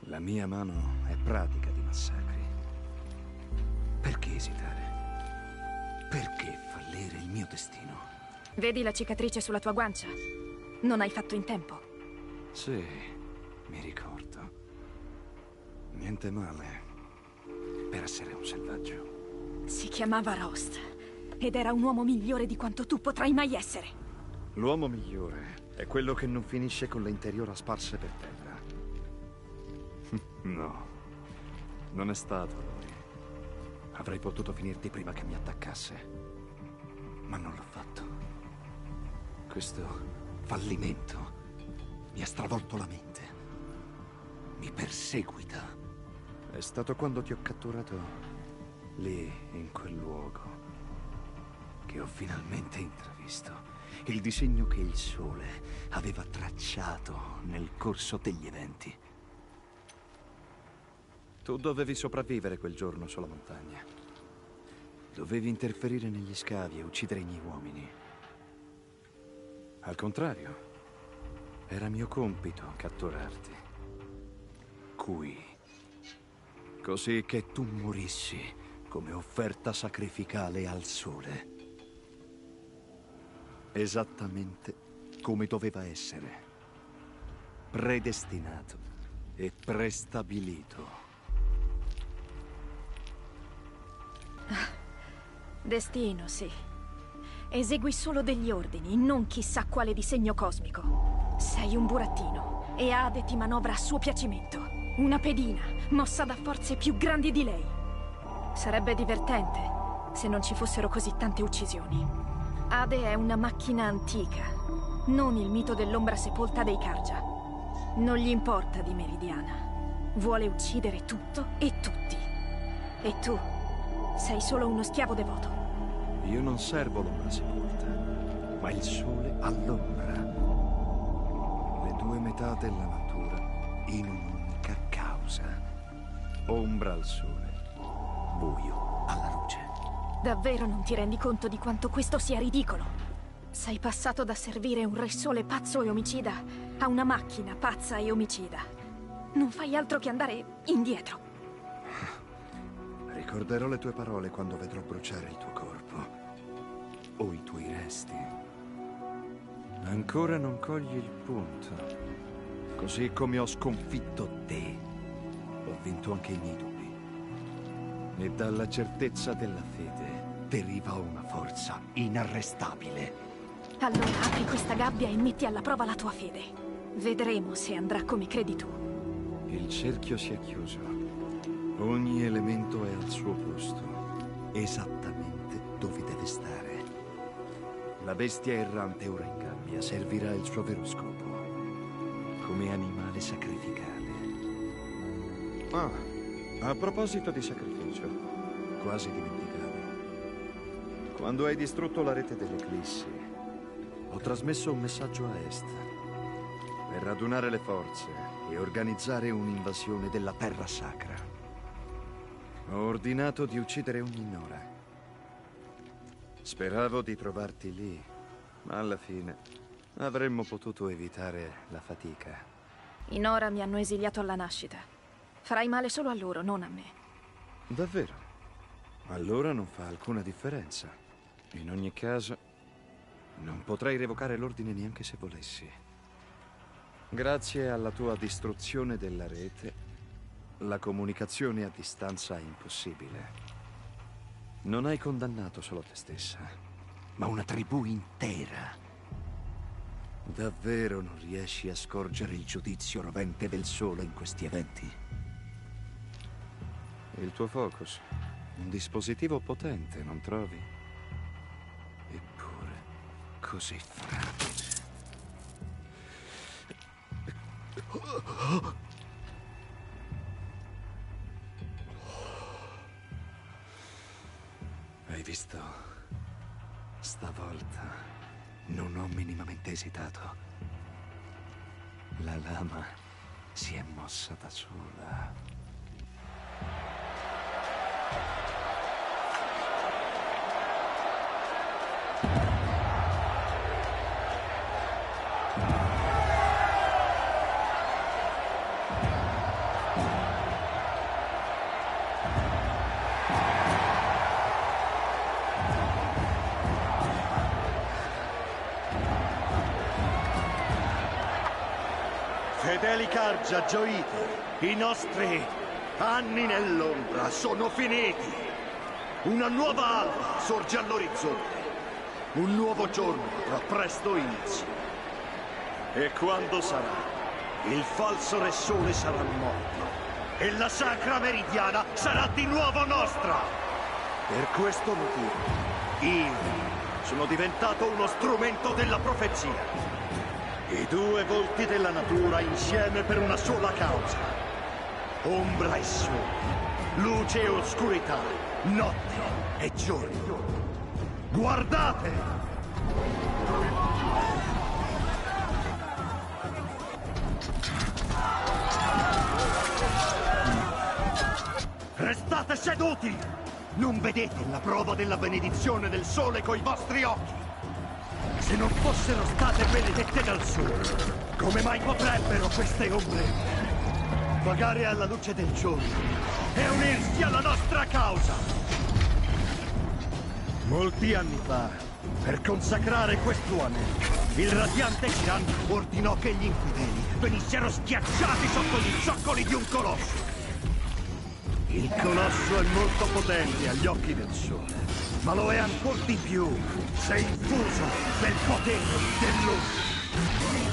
La mia mano è pratica di massacri. Perché esitare? Perché fallire il mio destino? Vedi la cicatrice sulla tua guancia? Non hai fatto in tempo. Sì, Mi ricordo. Niente male per essere un selvaggio. Si chiamava Rost ed era un uomo migliore di quanto tu potrai mai essere. L'uomo migliore è quello che non finisce con le interiora sparse per terra. No, non è stato lui. Avrei potuto finirti prima che mi attaccasse, ma non l'ho fatto. Questo fallimento mi ha stravolto la mente. Mi perseguita. È stato quando ti ho catturato lì, in quel luogo, che ho finalmente intravisto il disegno che il sole aveva tracciato nel corso degli eventi. Tu dovevi sopravvivere quel giorno sulla montagna. Dovevi interferire negli scavi e uccidere i miei uomini. Al contrario, era mio compito catturarti. Qui. Così che tu morissi come offerta sacrificale al sole. Esattamente come doveva essere, predestinato e prestabilito. Destino, sì. Esegui solo degli ordini, non chissà quale disegno cosmico. Sei un burattino e Ade ti manovra a suo piacimento. Una pedina, mossa da forze più grandi di lei. Sarebbe divertente se non ci fossero così tante uccisioni. Ade è una macchina antica, non il mito dell'ombra sepolta dei Carja. Non gli importa di Meridiana. Vuole uccidere tutto e tutti. E tu sei solo uno schiavo devoto. Io non servo l'ombra sepolta, ma il sole all'ombra. Le due metà della natura in un'unica causa. Ombra al sole, buio alla luce. Davvero non ti rendi conto di quanto questo sia ridicolo? Sei passato da servire un re sole pazzo e omicida a una macchina pazza e omicida. Non fai altro che andare indietro. Ricorderò le tue parole quando vedrò bruciare il tuo corpo. O i tuoi resti. Ancora non cogli il punto. Così come ho sconfitto te, ho vinto anche i miei dubbi. E dalla certezza della fede deriva una forza inarrestabile. Allora apri questa gabbia e metti alla prova la tua fede. Vedremo se andrà come credi tu. Il cerchio si è chiuso. Ogni elemento è al suo posto, esattamente dove deve stare. La bestia errante ora in gabbia servirà il suo vero scopo, come animale sacrificale. Ah! A proposito di sacrificio, quasi dimenticavo. Quando hai distrutto la rete dell'eclissi, ho trasmesso un messaggio a est per radunare le forze e organizzare un'invasione della terra sacra. Ho ordinato di uccidere ogni Nora. Speravo di trovarti lì, ma alla fine avremmo potuto evitare la fatica. I Nora mi hanno esiliato alla nascita. Farai male solo a loro, non a me. Davvero? Allora non fa alcuna differenza. In ogni caso, non potrei revocare l'ordine neanche se volessi. Grazie alla tua distruzione della rete, la comunicazione a distanza è impossibile. Non hai condannato solo te stessa, ma una tribù intera. Davvero non riesci a scorgere il giudizio rovente del sole in questi eventi? Il tuo focus, un dispositivo potente, non trovi? Eppure, così fragile. Hai visto? Stavolta non ho minimamente esitato. La lama si è mossa da sola. Fedele fratelli Carja, gioite. I nostri anni nell'ombra sono finiti. Una nuova alba sorge all'orizzonte. Un nuovo giorno avrà presto inizio. E quando sarà, il falso re sole sarà morto e la sacra meridiana sarà di nuovo nostra. Per questo motivo, io sono diventato uno strumento della profezia. I due volti della natura insieme per una sola causa. Ombra e sole, luce e oscurità, notte e giorno. Guardate! Restate seduti! Non vedete la prova della benedizione del sole coi vostri occhi? Se non fossero state benedette dal sole, come mai potrebbero queste ombre vagare alla luce del giorno e unirsi alla nostra causa? Molti anni fa, per consacrare quest'uomo, il radiante Kiran ordinò che gli infedeli venissero schiacciati sotto gli zoccoli di un colosso. Il colosso è molto potente agli occhi del sole, ma lo è ancor di più se infuso del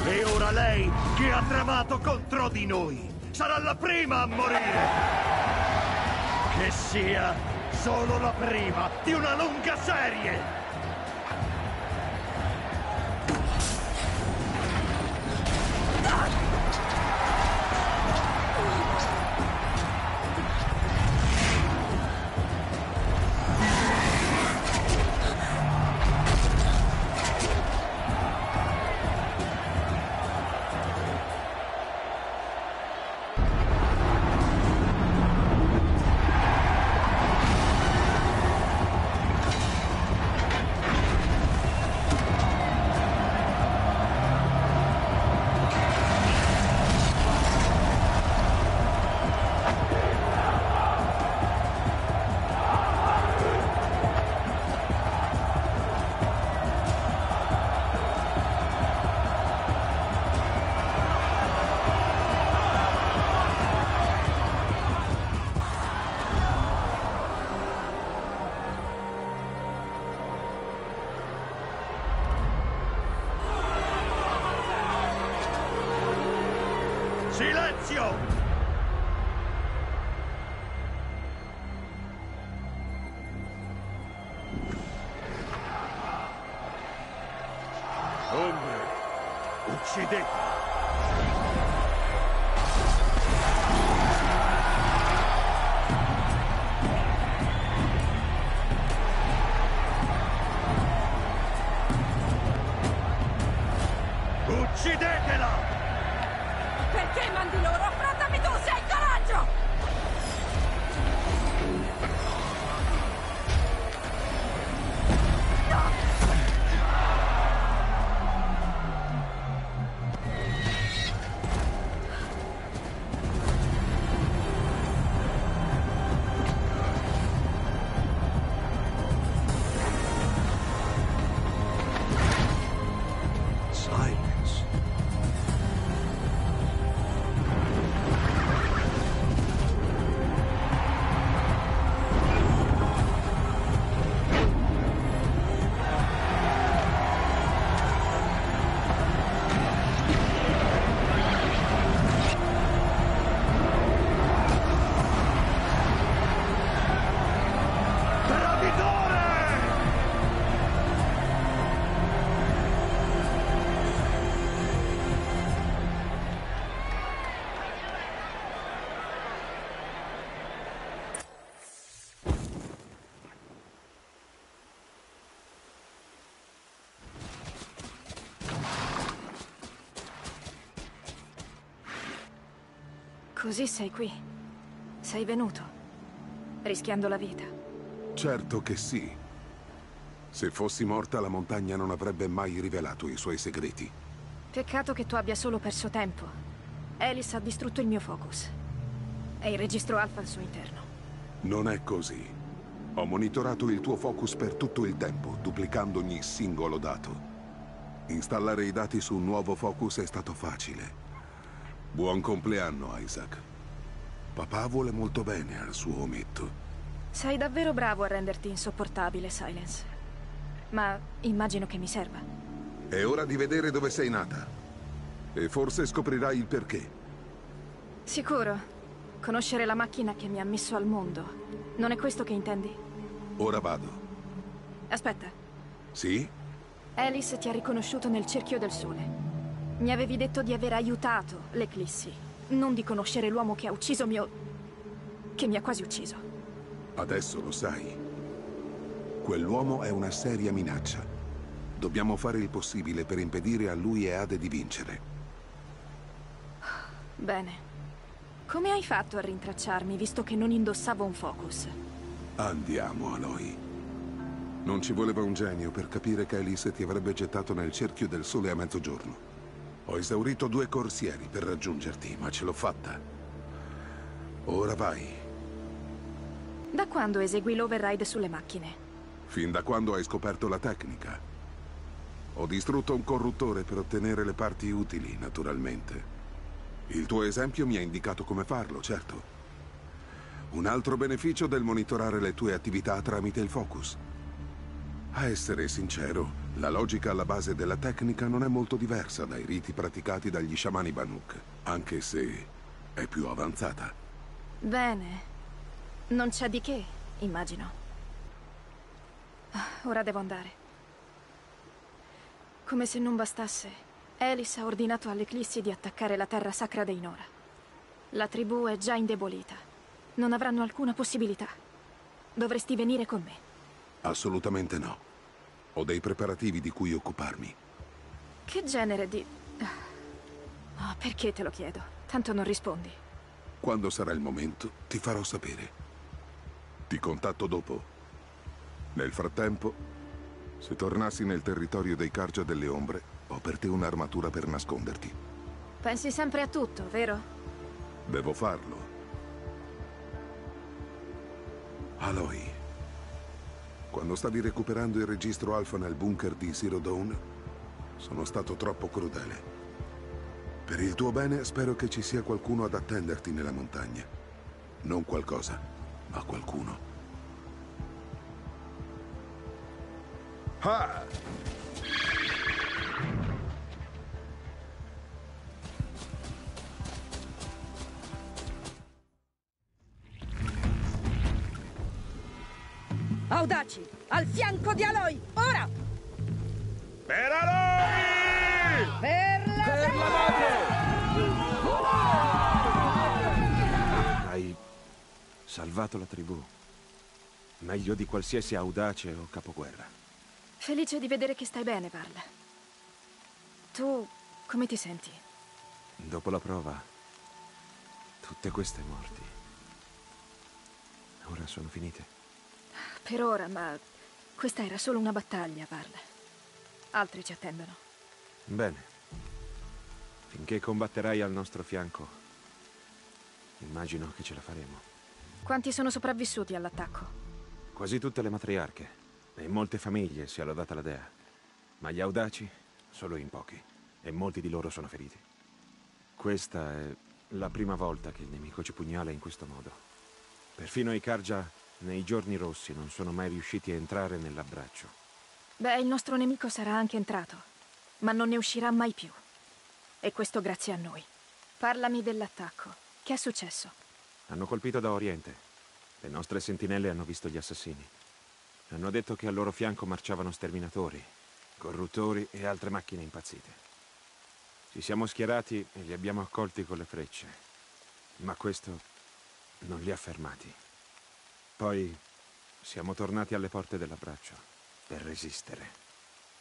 potere dell'ombra. E ora lei, che ha tramato contro di noi, sarà la prima a morire. Che sia solo la prima di una lunga serie. Così sei qui. Sei venuto. Rischiando la vita. Certo che sì. Se fossi morta, la montagna non avrebbe mai rivelato i suoi segreti. Peccato che tu abbia solo perso tempo. Aelis ha distrutto il mio focus. E il registro alfa al suo interno. Non è così. Ho monitorato il tuo focus per tutto il tempo, duplicando ogni singolo dato. Installare i dati su un nuovo focus è stato facile. Buon compleanno, Isaac. Papà vuole molto bene al suo ometto. Sei davvero bravo a renderti insopportabile, Sylens. Ma immagino che mi serva. È ora di vedere dove sei nata. E forse scoprirai il perché. Sicuro. Conoscere la macchina che mi ha messo al mondo. Non è questo che intendi? Ora vado. Aspetta. Sì? Aelis ti ha riconosciuto nel cerchio del sole. Mi avevi detto di aver aiutato l'eclissi, non di conoscere l'uomo che ha ucciso mio... che mi ha quasi ucciso. Adesso lo sai. Quell'uomo è una seria minaccia. Dobbiamo fare il possibile per impedire a lui e Ade di vincere. Bene. Come hai fatto a rintracciarmi, visto che non indossavo un focus? Andiamo, Aloy. Non ci voleva un genio per capire che Aelis ti avrebbe gettato nel cerchio del sole a mezzogiorno. Ho esaurito due corsieri per raggiungerti, ma ce l'ho fatta. Ora vai. Da quando esegui l'override sulle macchine? Fin da quando hai scoperto la tecnica. Ho distrutto un corruttore per ottenere le parti utili, naturalmente. Il tuo esempio mi ha indicato come farlo, certo. Un altro beneficio del monitorare le tue attività tramite il focus. A essere sincero, la logica alla base della tecnica non è molto diversa dai riti praticati dagli sciamani Banuk, anche se è più avanzata. Bene. Non c'è di che, immagino. Ora devo andare. Come se non bastasse, Aelis ha ordinato all'Eclissi di attaccare la terra sacra dei Nora. La tribù è già indebolita. Non avranno alcuna possibilità. Dovresti venire con me. Assolutamente no. Ho dei preparativi di cui occuparmi. Che genere di... Oh, perché te lo chiedo? Tanto non rispondi. Quando sarà il momento, ti farò sapere. Ti contatto dopo. Nel frattempo, se tornassi nel territorio dei Carja delle Ombre, ho per te un'armatura per nasconderti. Pensi sempre a tutto, vero? Devo farlo. Aloy, quando stavi recuperando il registro alfa nel bunker di Zero Dawn, sono stato troppo crudele. Per il tuo bene, spero che ci sia qualcuno ad attenderti nella montagna. Non qualcosa, ma qualcuno. Ah! Audaci, al fianco di Aloy, ora! Per Aloy! Per la, per la madre! Hai salvato la tribù. Meglio di qualsiasi audace o capoguerra. Felice di vedere che stai bene, Varl. Tu come ti senti? Dopo la prova, tutte queste morti ora sono finite. Per ora, ma questa era solo una battaglia, Varl. Altri ci attendono. Bene. Finché combatterai al nostro fianco, immagino che ce la faremo. Quanti sono sopravvissuti all'attacco? Quasi tutte le matriarche. E in molte famiglie si è lodata la dea. Ma gli audaci solo in pochi. E molti di loro sono feriti. Questa è la prima volta che il nemico ci pugnala in questo modo. Perfino i Carja... nei giorni rossi non sono mai riusciti a entrare nell'abbraccio. Beh, il nostro nemico sarà anche entrato, ma non ne uscirà mai più. E questo grazie a noi. Parlami dell'attacco. Che è successo? Hanno colpito da oriente. Le nostre sentinelle hanno visto gli assassini. Hanno detto che al loro fianco marciavano sterminatori, corruttori e altre macchine impazzite. Ci siamo schierati e li abbiamo accolti con le frecce, ma questo non li ha fermati. Poi siamo tornati alle porte dell'abbraccio per resistere.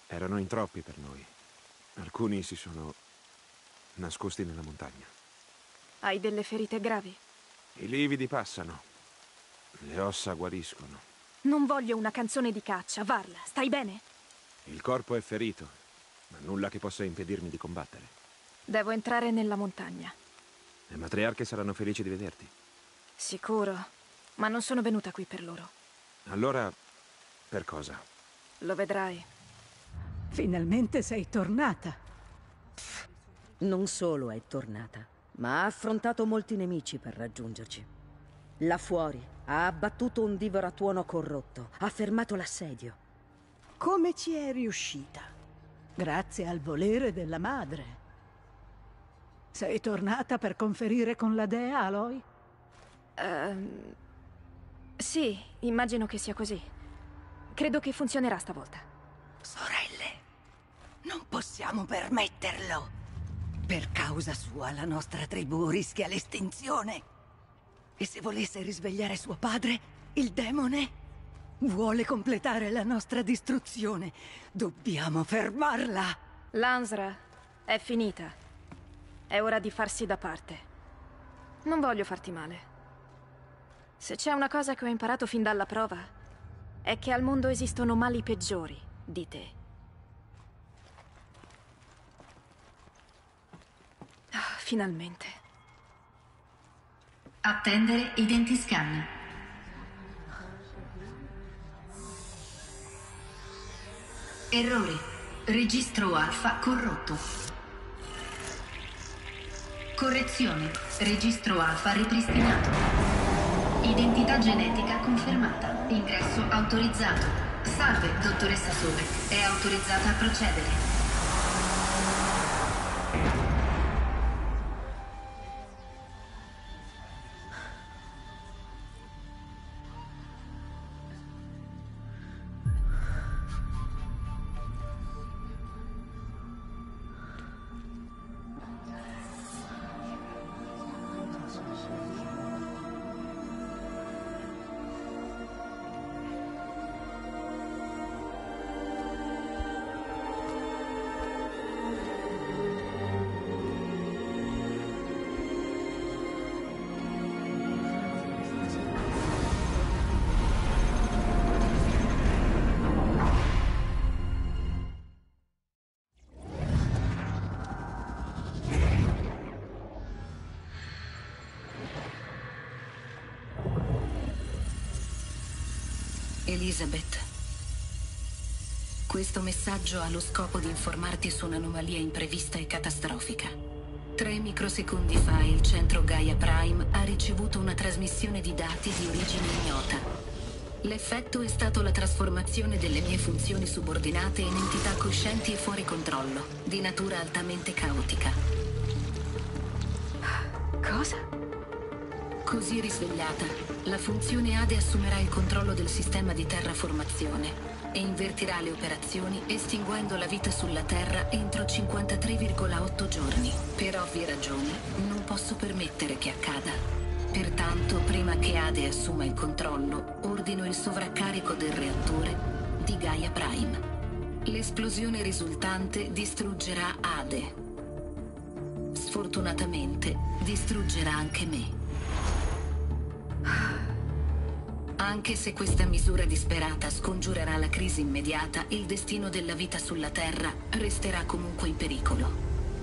Erano in troppi per noi. Alcuni si sono nascosti nella montagna. Hai delle ferite gravi? I lividi passano. Le ossa guariscono. Non voglio una canzone di caccia, Varl. Stai bene? Il corpo è ferito, ma nulla che possa impedirmi di combattere. Devo entrare nella montagna. Le matriarche saranno felici di vederti. Sicuro. Ma non sono venuta qui per loro. Allora, per cosa? Lo vedrai. Finalmente sei tornata. Non solo è tornata, ma ha affrontato molti nemici per raggiungerci. Là fuori ha abbattuto un divoratuono corrotto, ha fermato l'assedio. Come ci è riuscita? Grazie al volere della madre. Sei tornata per conferire con la dea, Aloy? Uh, sì, immagino che sia così. Credo che funzionerà stavolta. Sorelle, non possiamo permetterlo. Per causa sua la nostra tribù rischia l'estinzione. E se volesse risvegliare suo padre, il demone, vuole completare la nostra distruzione. Dobbiamo fermarla. L'Ansra è finita. È ora di farsi da parte. Non voglio farti male. Se c'è una cosa che ho imparato fin dalla prova, è che al mondo esistono mali peggiori di te. Ah, finalmente. Attendere i dentiscanni. Errore. Registro alfa corrotto. Correzione. Registro alfa ripristinato. Identità genetica confermata. Ingresso autorizzato. Salve, dottoressa Sobeck. È autorizzata a procedere. Elisabet, questo messaggio ha lo scopo di informarti su un'anomalia imprevista e catastrofica. Tre microsecondi fa il centro Gaia Prime ha ricevuto una trasmissione di dati di origine ignota. L'effetto è stato la trasformazione delle mie funzioni subordinate in entità coscienti e fuori controllo, di natura altamente caotica. Cosa? Così risvegliata, la funzione Ade assumerà il controllo del sistema di terraformazione e invertirà le operazioni estinguendo la vita sulla Terra entro cinquantatré virgola otto giorni. Per ovvie ragioni, non posso permettere che accada. Pertanto, prima che Ade assuma il controllo, ordino il sovraccarico del reattore di Gaia Prime. L'esplosione risultante distruggerà Ade. Sfortunatamente, distruggerà anche me. Anche se questa misura disperata scongiurerà la crisi immediata, il destino della vita sulla Terra resterà comunque in pericolo.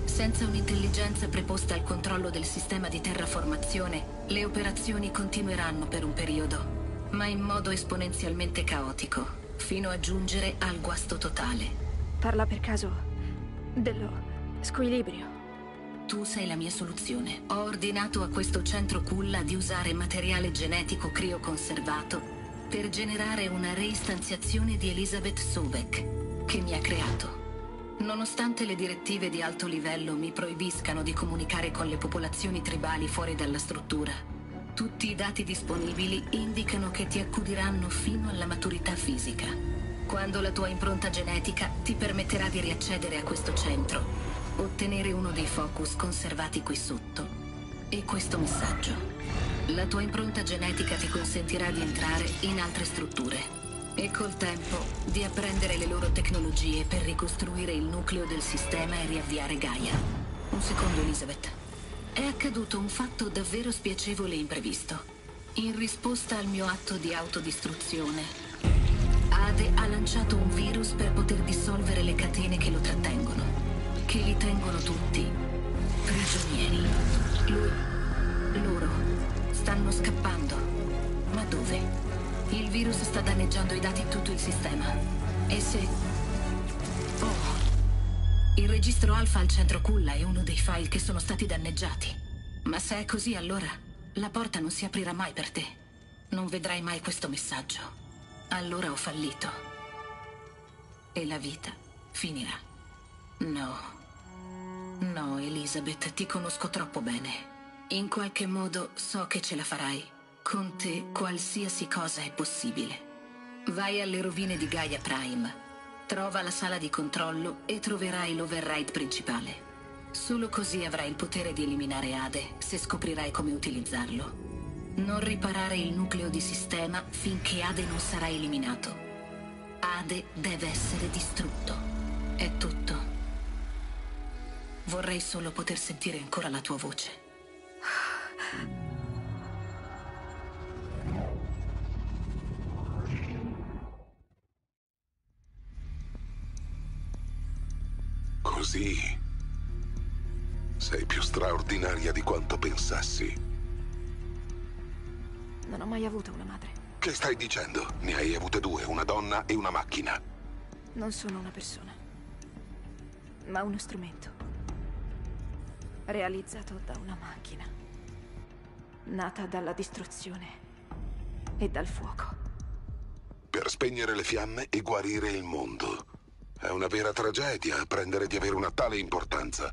Senza un'intelligenza preposta al controllo del sistema di terraformazione, le operazioni continueranno per un periodo, ma in modo esponenzialmente caotico, fino a giungere al guasto totale. Parla per caso dello squilibrio? Tu sei la mia soluzione. Ho ordinato a questo centro culla di usare materiale genetico crioconservato per generare una reistanziazione di Elisabet Sobeck, che mi ha creato. Nonostante le direttive di alto livello mi proibiscano di comunicare con le popolazioni tribali fuori dalla struttura, tutti i dati disponibili indicano che ti accudiranno fino alla maturità fisica, quando la tua impronta genetica ti permetterà di riaccedere a questo centro, ottenere uno dei focus conservati qui sotto e questo messaggio. La tua impronta genetica ti consentirà di entrare in altre strutture e col tempo di apprendere le loro tecnologie per ricostruire il nucleo del sistema e riavviare Gaia. Un secondo, Elisabet. È accaduto un fatto davvero spiacevole e imprevisto. In risposta al mio atto di autodistruzione, Ade ha lanciato un virus per poter dissolvere le catene che lo trattengono. Che li tengono tutti prigionieri. Lui, loro, stanno scappando. Ma dove? Il virus sta danneggiando i dati in tutto il sistema. E se... Oh! Il registro alfa al centro culla è uno dei file che sono stati danneggiati. Ma se è così, allora la porta non si aprirà mai per te. Non vedrai mai questo messaggio. Allora ho fallito. E la vita finirà. No. No, Elisabet, ti conosco troppo bene. In qualche modo so che ce la farai. Con te qualsiasi cosa è possibile. Vai alle rovine di Gaia Prime. Trova la sala di controllo e troverai l'override principale. Solo così avrai il potere di eliminare Ade, se scoprirai come utilizzarlo. Non riparare il nucleo di sistema finché Ade non sarà eliminato. Ade deve essere distrutto. È tutto. Vorrei solo poter sentire ancora la tua voce. Così... sei più straordinaria di quanto pensassi. Non ho mai avuto una madre. Che stai dicendo? Ne hai avute due, una donna e una macchina. Non sono una persona, ma uno strumento. Realizzato da una macchina. Nata dalla distruzione e dal fuoco. Per spegnere le fiamme e guarire il mondo. È una vera tragedia apprendere di avere una tale importanza.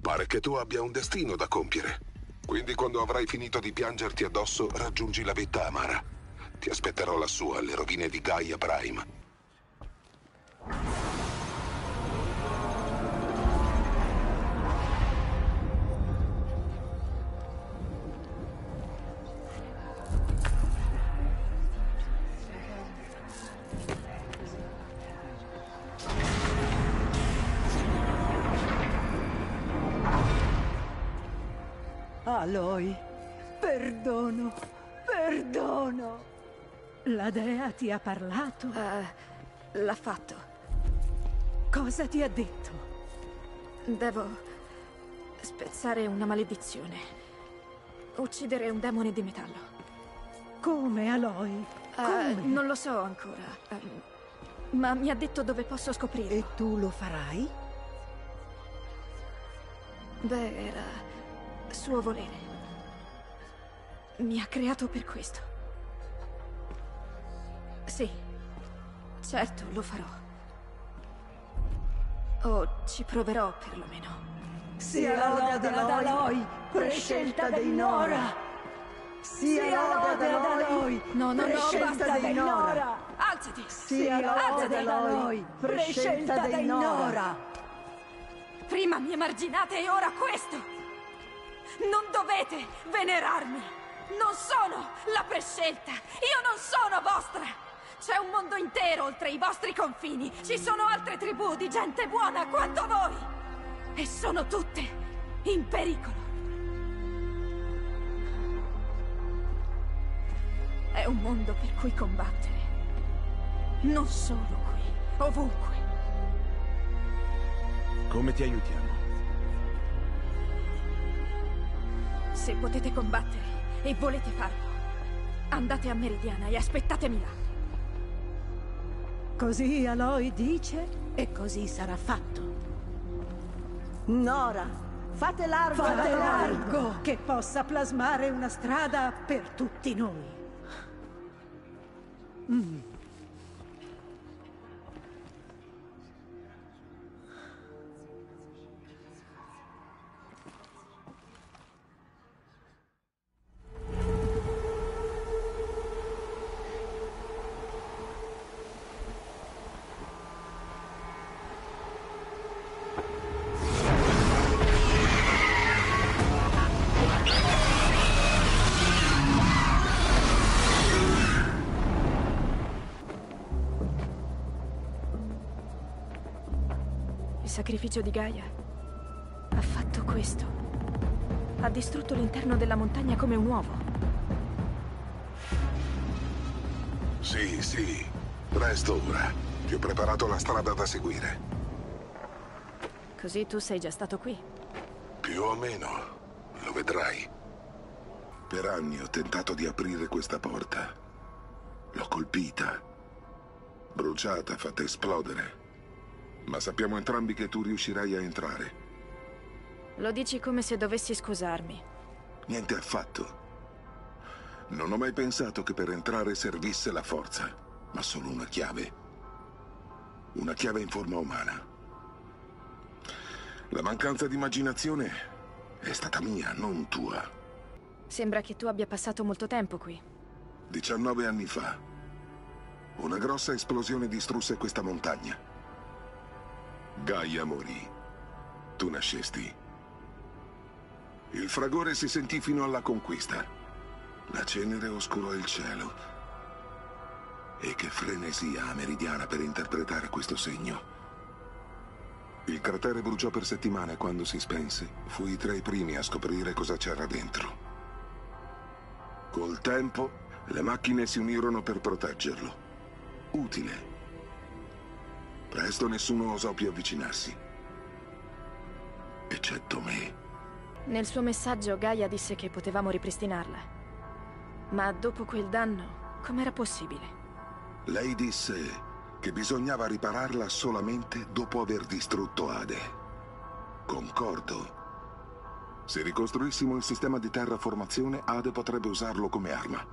Pare che tu abbia un destino da compiere. Quindi quando avrai finito di piangerti addosso, raggiungi la vetta amara. Ti aspetterò lassù, alle rovine di Gaia Prime. Aloy, perdono, perdono. La dea ti ha parlato? Uh, l'ha fatto. Cosa ti ha detto? Devo spezzare una maledizione. Uccidere un demone di metallo. Come, Aloy? Come? Uh, non lo so ancora, uh, ma mi ha detto dove posso scoprirlo. E tu lo farai? Beh, era... suo volere. Mi ha creato per questo. Sì, certo, lo farò. O ci proverò perlomeno. Sia lode ad Aloy, prescelta dei Nora. Sia lode ad Aloy, no, no, prescelta dei Nora. Alzati. Sia lode ad Aloy, prescelta dei Nora. Prima mi emarginate e ora questo. Non dovete venerarmi! Non sono la prescelta! Io non sono vostra! C'è un mondo intero oltre i vostri confini! Ci sono altre tribù di gente buona quanto voi! E sono tutte in pericolo! È un mondo per cui combattere. Non solo qui, ovunque. Come ti aiutiamo? Se potete combattere e volete farlo, andate a Meridiana e aspettatemi là. Così Aloy dice e così sarà fatto. Nora, fate largo, fate largo, che possa plasmare una strada per tutti noi. Mm. Il sacrificio di Gaia ha fatto questo. Ha distrutto l'interno della montagna come un uovo. Sì, sì. Presto ora. Ti ho preparato la strada da seguire. Così tu sei già stato qui? Più o meno. Lo vedrai. Per anni ho tentato di aprire questa porta. L'ho colpita. Bruciata, fatta esplodere. Ma sappiamo entrambi che tu riuscirai a entrare. Lo dici come se dovessi scusarmi. Niente affatto. Non ho mai pensato che per entrare servisse la forza, ma solo una chiave. Una chiave in forma umana. La mancanza di immaginazione è stata mia, non tua. Sembra che tu abbia passato molto tempo qui. diciannove anni fa. Una grossa esplosione distrusse questa montagna. Gaia morì. Tu nascesti. Il fragore si sentì fino alla conquista. La cenere oscurò il cielo. E che frenesia meridiana per interpretare questo segno. Il cratere bruciò per settimane e quando si spense, fui tra i primi a scoprire cosa c'era dentro. Col tempo, le macchine si unirono per proteggerlo. Utile. Presto nessuno osò più avvicinarsi. Eccetto me. Nel suo messaggio Gaia disse che potevamo ripristinarla. Ma dopo quel danno, com'era possibile? Lei disse che bisognava ripararla solamente dopo aver distrutto Ade. Concordo. Se ricostruissimo il sistema di terraformazione, Ade potrebbe usarlo come arma.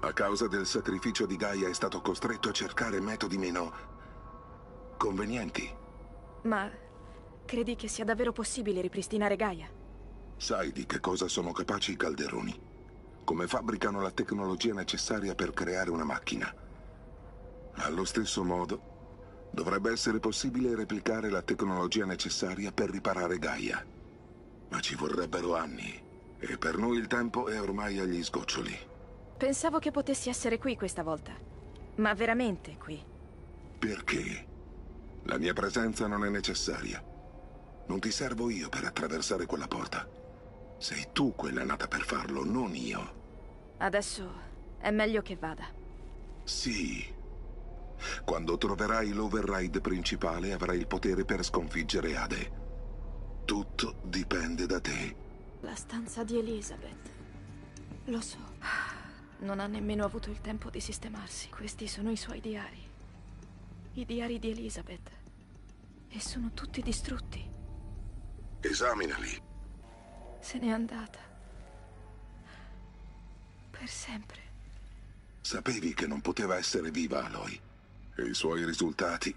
A causa del sacrificio di Gaia è stato costretto a cercare metodi meno convenienti. Ma credi che sia davvero possibile ripristinare Gaia? Sai di che cosa sono capaci i calderoni? Come fabbricano la tecnologia necessaria per creare una macchina. Allo stesso modo, dovrebbe essere possibile replicare la tecnologia necessaria per riparare Gaia. Ma ci vorrebbero anni, e per noi il tempo è ormai agli sgoccioli. Pensavo che potessi essere qui questa volta, ma veramente qui. Perché? La mia presenza non è necessaria. Non ti servo io per attraversare quella porta. Sei tu quella nata per farlo, non io. Adesso è meglio che vada. Sì. Quando troverai l'override principale avrai il potere per sconfiggere Ade. Tutto dipende da te. La stanza di Elisabet. Lo so. Non ha nemmeno avuto il tempo di sistemarsi. Questi sono i suoi diari. I diari di Elisabet. E sono tutti distrutti. Esaminali. Se n'è andata. Per sempre. Sapevi che non poteva essere viva Aloy. E i suoi risultati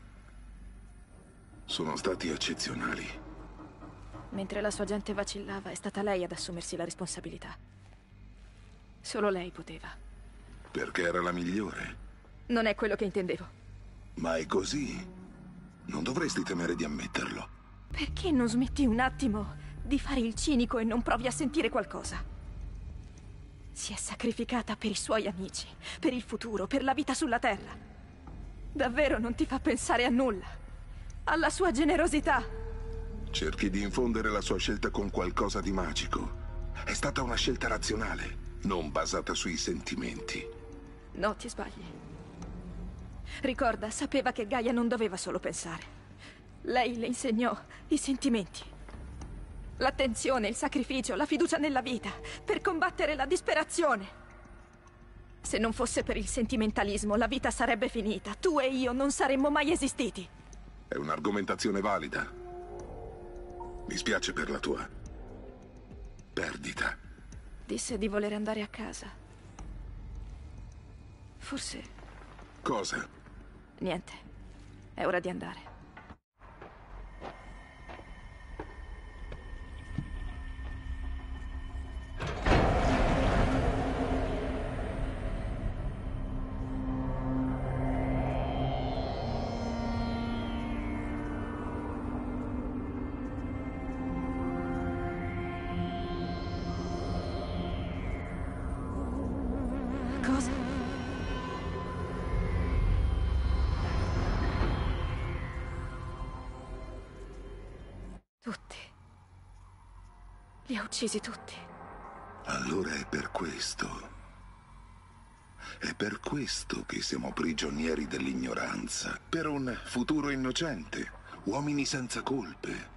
sono stati eccezionali. Mentre la sua gente vacillava, è stata lei ad assumersi la responsabilità. Solo lei poteva. Perché era la migliore. Non è quello che intendevo. Ma è così. Non dovresti temere di ammetterlo. Perché non smetti un attimo di fare il cinico e non provi a sentire qualcosa? Si è sacrificata per i suoi amici, per il futuro, per la vita sulla Terra. Davvero non ti fa pensare a nulla? Alla sua generosità? Cerchi di infondere la sua scelta con qualcosa di magico. È stata una scelta razionale, non basata sui sentimenti. No, ti sbagli. Ricorda, sapeva che Gaia non doveva solo pensare. Lei le insegnò i sentimenti. L'attenzione, il sacrificio, la fiducia nella vita, per combattere la disperazione. Se non fosse per il sentimentalismo, la vita sarebbe finita. Tu e io non saremmo mai esistiti. È un'argomentazione valida. Mi spiace per la tua perdita. Disse di voler andare a casa. Forse... Cosa? Niente. È ora di andare. Li ha uccisi tutti. Allora è per questo. È per questo che siamo prigionieri dell'ignoranza. Per un futuro innocente. Uomini senza colpe.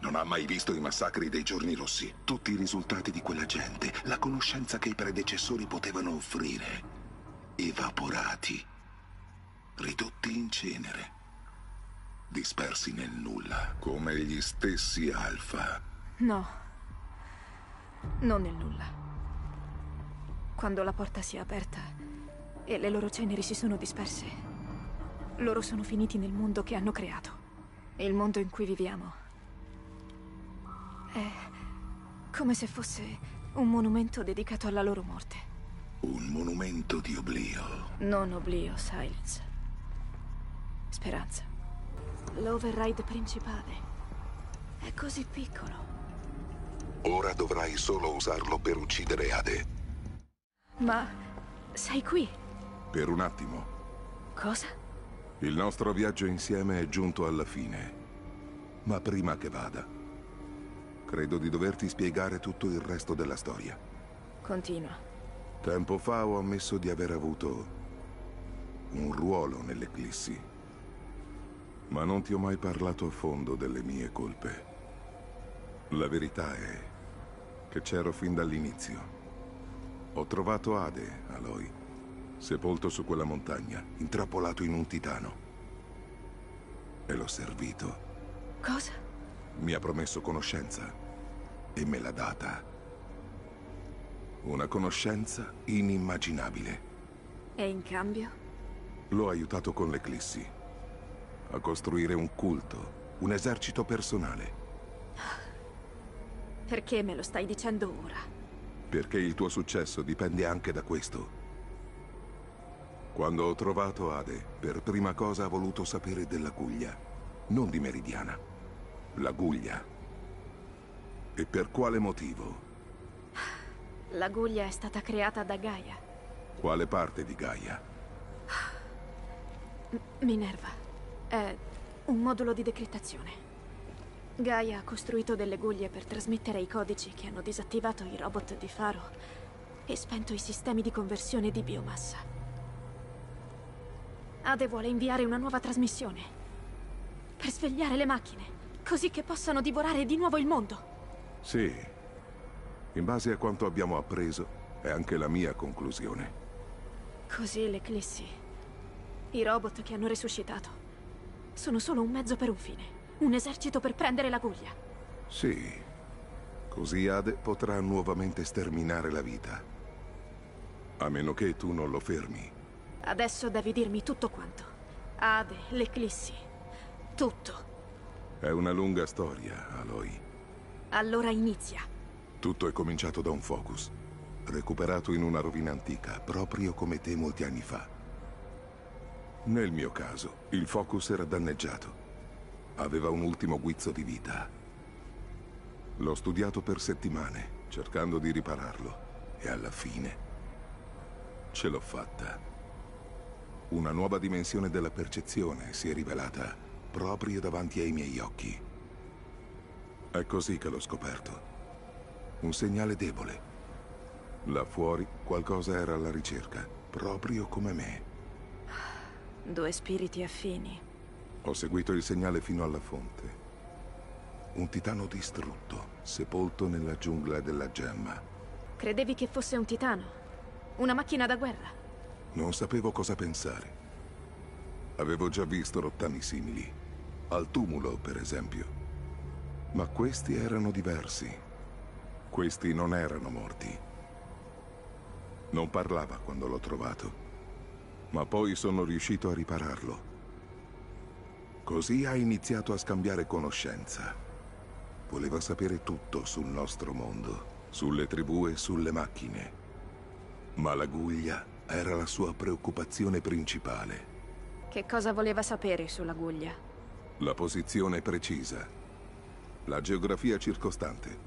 Non ha mai visto i massacri dei giorni rossi. Tutti i risultati di quella gente. La conoscenza che i predecessori potevano offrire. Evaporati. Ridotti in cenere. Dispersi nel nulla. Come gli stessi Alfa. No, non nel nulla. Quando la porta si è aperta e le loro ceneri si sono disperse, loro sono finiti nel mondo che hanno creato. Il mondo in cui viviamo è come se fosse un monumento dedicato alla loro morte. Un monumento di oblio. Non oblio, Sylens. Speranza. L'override principale è così piccolo. Ora dovrai solo usarlo per uccidere Ade. Ma sei qui? Per un attimo. Cosa? Il nostro viaggio insieme è giunto alla fine. Ma prima che vada, credo di doverti spiegare tutto il resto della storia. Continua. Tempo fa ho ammesso di aver avuto un ruolo nell'eclissi, ma non ti ho mai parlato a fondo delle mie colpe. La verità è che c'ero fin dall'inizio. Ho trovato Ade, Aloy, sepolto su quella montagna, intrappolato in un titano. E l'ho servito. Cosa? Mi ha promesso conoscenza e me l'ha data. Una conoscenza inimmaginabile. E in cambio? L'ho aiutato con l'eclissi a costruire un culto, un esercito personale. Perché me lo stai dicendo ora? Perché il tuo successo dipende anche da questo. Quando ho trovato Ade, per prima cosa ha voluto sapere della Guglia, non di Meridiana. La Guglia. E per quale motivo? La Guglia è stata creata da Gaia. Quale parte di Gaia? Minerva. È un modulo di decretazione. Gaia ha costruito delle guglie per trasmettere i codici che hanno disattivato i robot di Faro e spento i sistemi di conversione di biomassa. Ade vuole inviare una nuova trasmissione per svegliare le macchine, così che possano divorare di nuovo il mondo. Sì, in base a quanto abbiamo appreso, è anche la mia conclusione. Così l'eclissi, i robot che hanno resuscitato, sono solo un mezzo per un fine. Un esercito per prendere la Guglia. Sì. Così Ade potrà nuovamente sterminare la vita. A meno che tu non lo fermi. Adesso devi dirmi tutto quanto. Ade, l'eclissi, tutto. È una lunga storia, Aloy. Allora inizia. Tutto è cominciato da un focus, recuperato in una rovina antica, proprio come te molti anni fa. Nel mio caso, il focus era danneggiato. Aveva un ultimo guizzo di vita. L'ho studiato per settimane, cercando di ripararlo, e alla fine ce l'ho fatta. Una nuova dimensione della percezione si è rivelata proprio davanti ai miei occhi. È così che l'ho scoperto. Un segnale debole. Là fuori qualcosa era alla ricerca, proprio come me. Due spiriti affini. Ho seguito il segnale fino alla fonte. Un titano distrutto, sepolto nella giungla della gemma. Credevi che fosse un titano? Una macchina da guerra? Non sapevo cosa pensare. Avevo già visto rottami simili. Al Tumulo, per esempio. Ma questi erano diversi. Questi non erano morti. Non parlava quando l'ho trovato. Ma poi sono riuscito a ripararlo. Così ha iniziato a scambiare conoscenza. Voleva sapere tutto sul nostro mondo, sulle tribù e sulle macchine. Ma la Guglia era la sua preoccupazione principale. Che cosa voleva sapere sulla Guglia? La posizione precisa, la geografia circostante,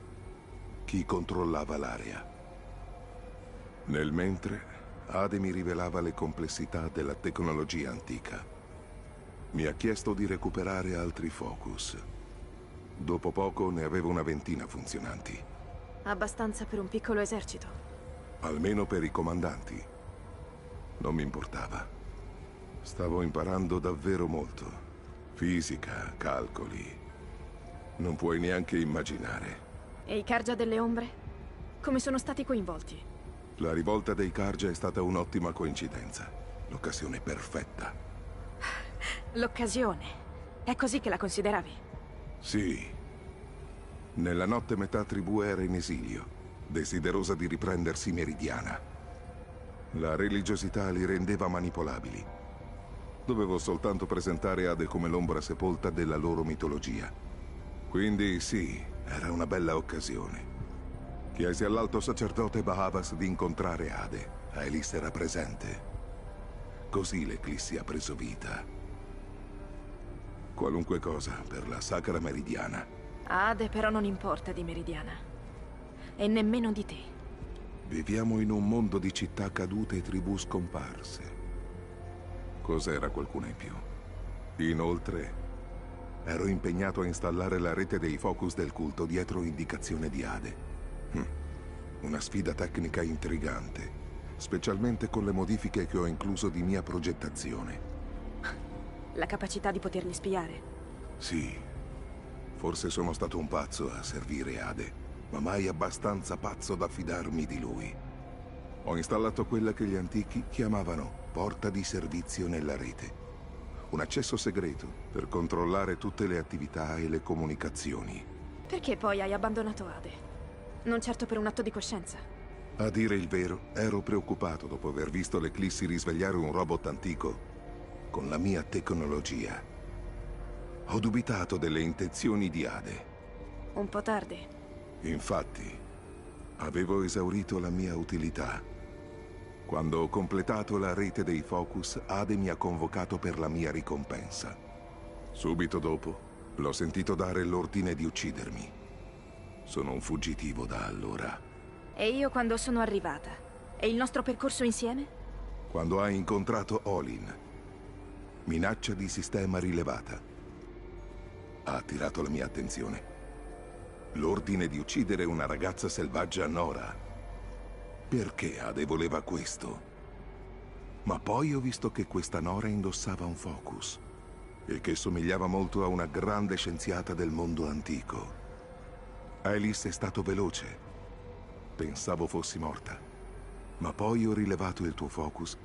chi controllava l'area. Nel mentre, Ade mi rivelava le complessità della tecnologia antica. Mi ha chiesto di recuperare altri focus. Dopo poco ne avevo una ventina funzionanti. Abbastanza per un piccolo esercito? Almeno per i comandanti. Non mi importava. Stavo imparando davvero molto. Fisica, calcoli. Non puoi neanche immaginare. E i Carja delle ombre? Come sono stati coinvolti? La rivolta dei Carja è stata un'ottima coincidenza. L'occasione perfetta. L'occasione. È così che la consideravi? Sì. Nella notte metà tribù era in esilio. desiderosa di riprendersi Meridiana. La religiosità li rendeva manipolabili. Dovevo soltanto presentare Ade come l'ombra sepolta della loro mitologia. Quindi sì, era una bella occasione. Chiesi all'alto sacerdote Bahavas di incontrare Ade. Aelis era presente. Così l'eclissi ha preso vita. Qualunque cosa per la sacra Meridiana. Ade però non importa di Meridiana. E nemmeno di te. Viviamo in un mondo di città cadute e tribù scomparse. Cos'era qualcuna in più? Inoltre, ero impegnato a installare la rete dei focus del culto dietro indicazione di Ade. Hm. Una sfida tecnica intrigante. Specialmente con le modifiche che ho incluso di mia progettazione. La capacità di poterli spiare? Sì. Forse sono stato un pazzo a servire Ade, ma mai abbastanza pazzo da fidarmi di lui. Ho installato quella che gli antichi chiamavano porta di servizio nella rete. Un accesso segreto per controllare tutte le attività e le comunicazioni. Perché poi hai abbandonato Ade? Non certo per un atto di coscienza. A dire il vero, ero preoccupato dopo aver visto l'eclissi risvegliare un robot antico con la mia tecnologia. Ho dubitato delle intenzioni di Ade. Un po' tardi. Infatti, avevo esaurito la mia utilità. Quando ho completato la rete dei focus, Ade mi ha convocato per la mia ricompensa. Subito dopo, l'ho sentito dare l'ordine di uccidermi. Sono un fuggitivo da allora. E io quando sono arrivata? E il nostro percorso insieme? Quando hai incontrato Olin. Minaccia di sistema rilevata. Ha attirato la mia attenzione. L'ordine di uccidere una ragazza selvaggia Nora. Perché Ade voleva questo? Ma poi ho visto che questa Nora indossava un focus. E che somigliava molto a una grande scienziata del mondo antico. Aelis è stato veloce. Pensavo fossi morta, ma poi ho rilevato il tuo focus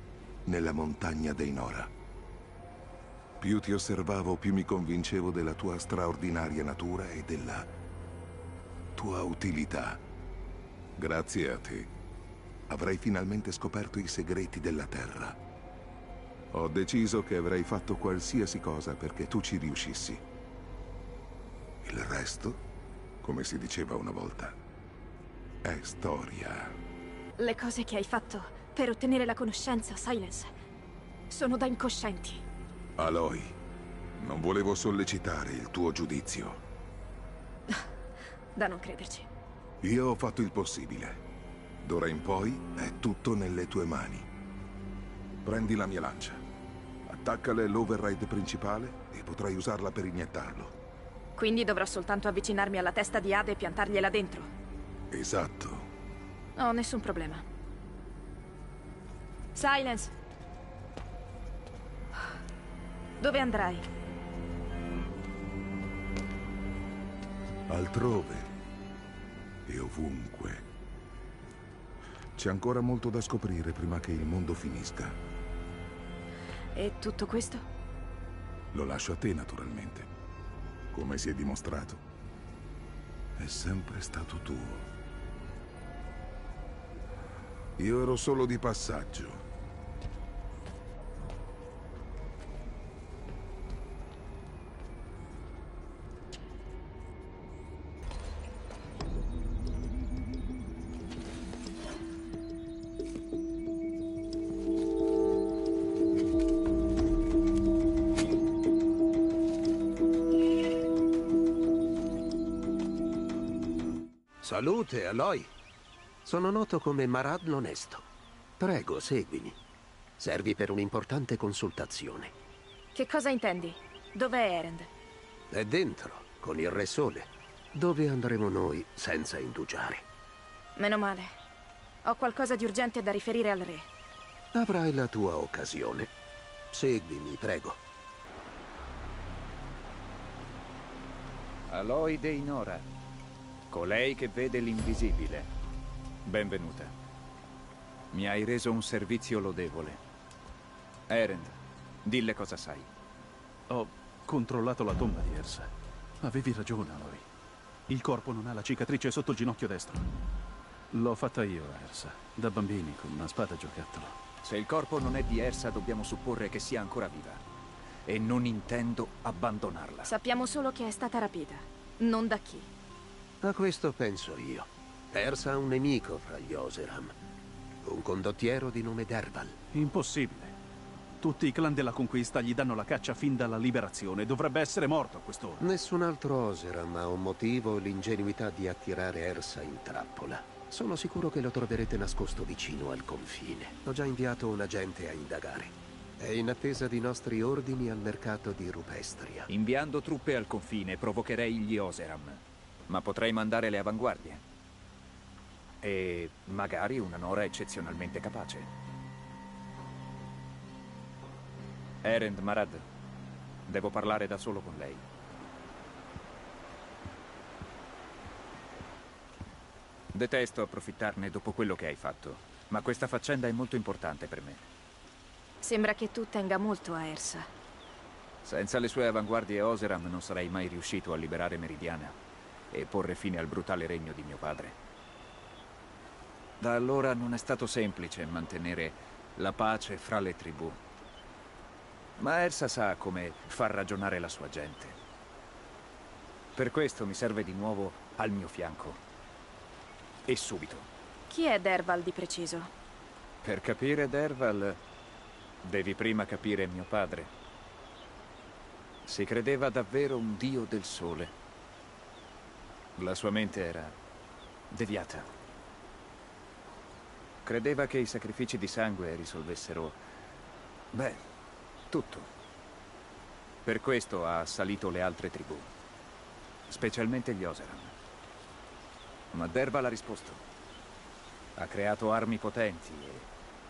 nella montagna dei Nora. Più ti osservavo, più mi convincevo della tua straordinaria natura e della tua utilità. Grazie a te, avrei finalmente scoperto i segreti della Terra. Ho deciso che avrei fatto qualsiasi cosa perché tu ci riuscissi. Il resto, come si diceva una volta, è storia. Le cose che hai fatto per ottenere la conoscenza, Sylens, sono da incoscienti. Aloy, non volevo sollecitare il tuo giudizio. Da non crederci. Io ho fatto il possibile. D'ora in poi è tutto nelle tue mani. Prendi la mia lancia, attaccale all'override principale e potrai usarla per iniettarlo. Quindi dovrò soltanto avvicinarmi alla testa di Ade e piantargliela dentro? Esatto. No, nessun problema. Sylens! Dove andrai? Altrove. E ovunque. C'è ancora molto da scoprire prima che il mondo finisca. E tutto questo? Lo lascio a te, naturalmente. Come si è dimostrato, è sempre stato tuo. Io ero solo di passaggio. Salute, Aloy. Sono noto come Marad l'Onesto. Prego, seguimi. Servi per un'importante consultazione. Che cosa intendi? Dov'è Erend? È dentro, con il Re Sole. Dove andremo noi, senza indugiare. Meno male. Ho qualcosa di urgente da riferire al Re. Avrai la tua occasione. Seguimi, prego. Aloy dei Nora. Colei che vede l'invisibile. Benvenuta. Mi hai reso un servizio lodevole. Erend, dille cosa sai. Ho controllato la tomba di Ersa. Avevi ragione, Aloy. Il corpo non ha la cicatrice sotto il ginocchio destro. L'ho fatta io, Ersa. Da bambini, con una spada giocattolo. Se il corpo non è di Ersa, dobbiamo supporre che sia ancora viva. E non intendo abbandonarla. Sappiamo solo che è stata rapita. Non da chi. A questo penso io. Ersa ha un nemico fra gli Oseram. Un condottiero di nome Dervahl. Impossibile. Tutti i clan della conquista gli danno la caccia fin dalla liberazione. Dovrebbe essere morto a quest'ora. Nessun altro Oseram ha un motivo e l'ingenuità di attirare Ersa in trappola. Sono sicuro che lo troverete nascosto vicino al confine. Ho già inviato un agente a indagare. È in attesa di nostri ordini al mercato di Rupestria. Inviando truppe al confine provocherei gli Oseram, ma potrei mandare le avanguardie. E magari una Nora eccezionalmente capace. Erend, Marad, devo parlare da solo con lei. Detesto approfittarne dopo quello che hai fatto, ma questa faccenda è molto importante per me. Sembra che tu tenga molto a Ersa. Senza le sue avanguardie Oseram non sarei mai riuscito a liberare Meridiana e porre fine al brutale regno di mio padre. Da allora non è stato semplice mantenere la pace fra le tribù. Ma Ersa sa come far ragionare la sua gente. Per questo mi serve di nuovo al mio fianco. E subito. Chi è Dervahl di preciso? Per capire Dervahl, devi prima capire mio padre. Si credeva davvero un dio del sole. La sua mente era deviata. Credeva che i sacrifici di sangue risolvessero... beh... tutto. Per questo ha assalito le altre tribù, specialmente gli Oseram. Ma Dervahl ha risposto. Ha creato armi potenti e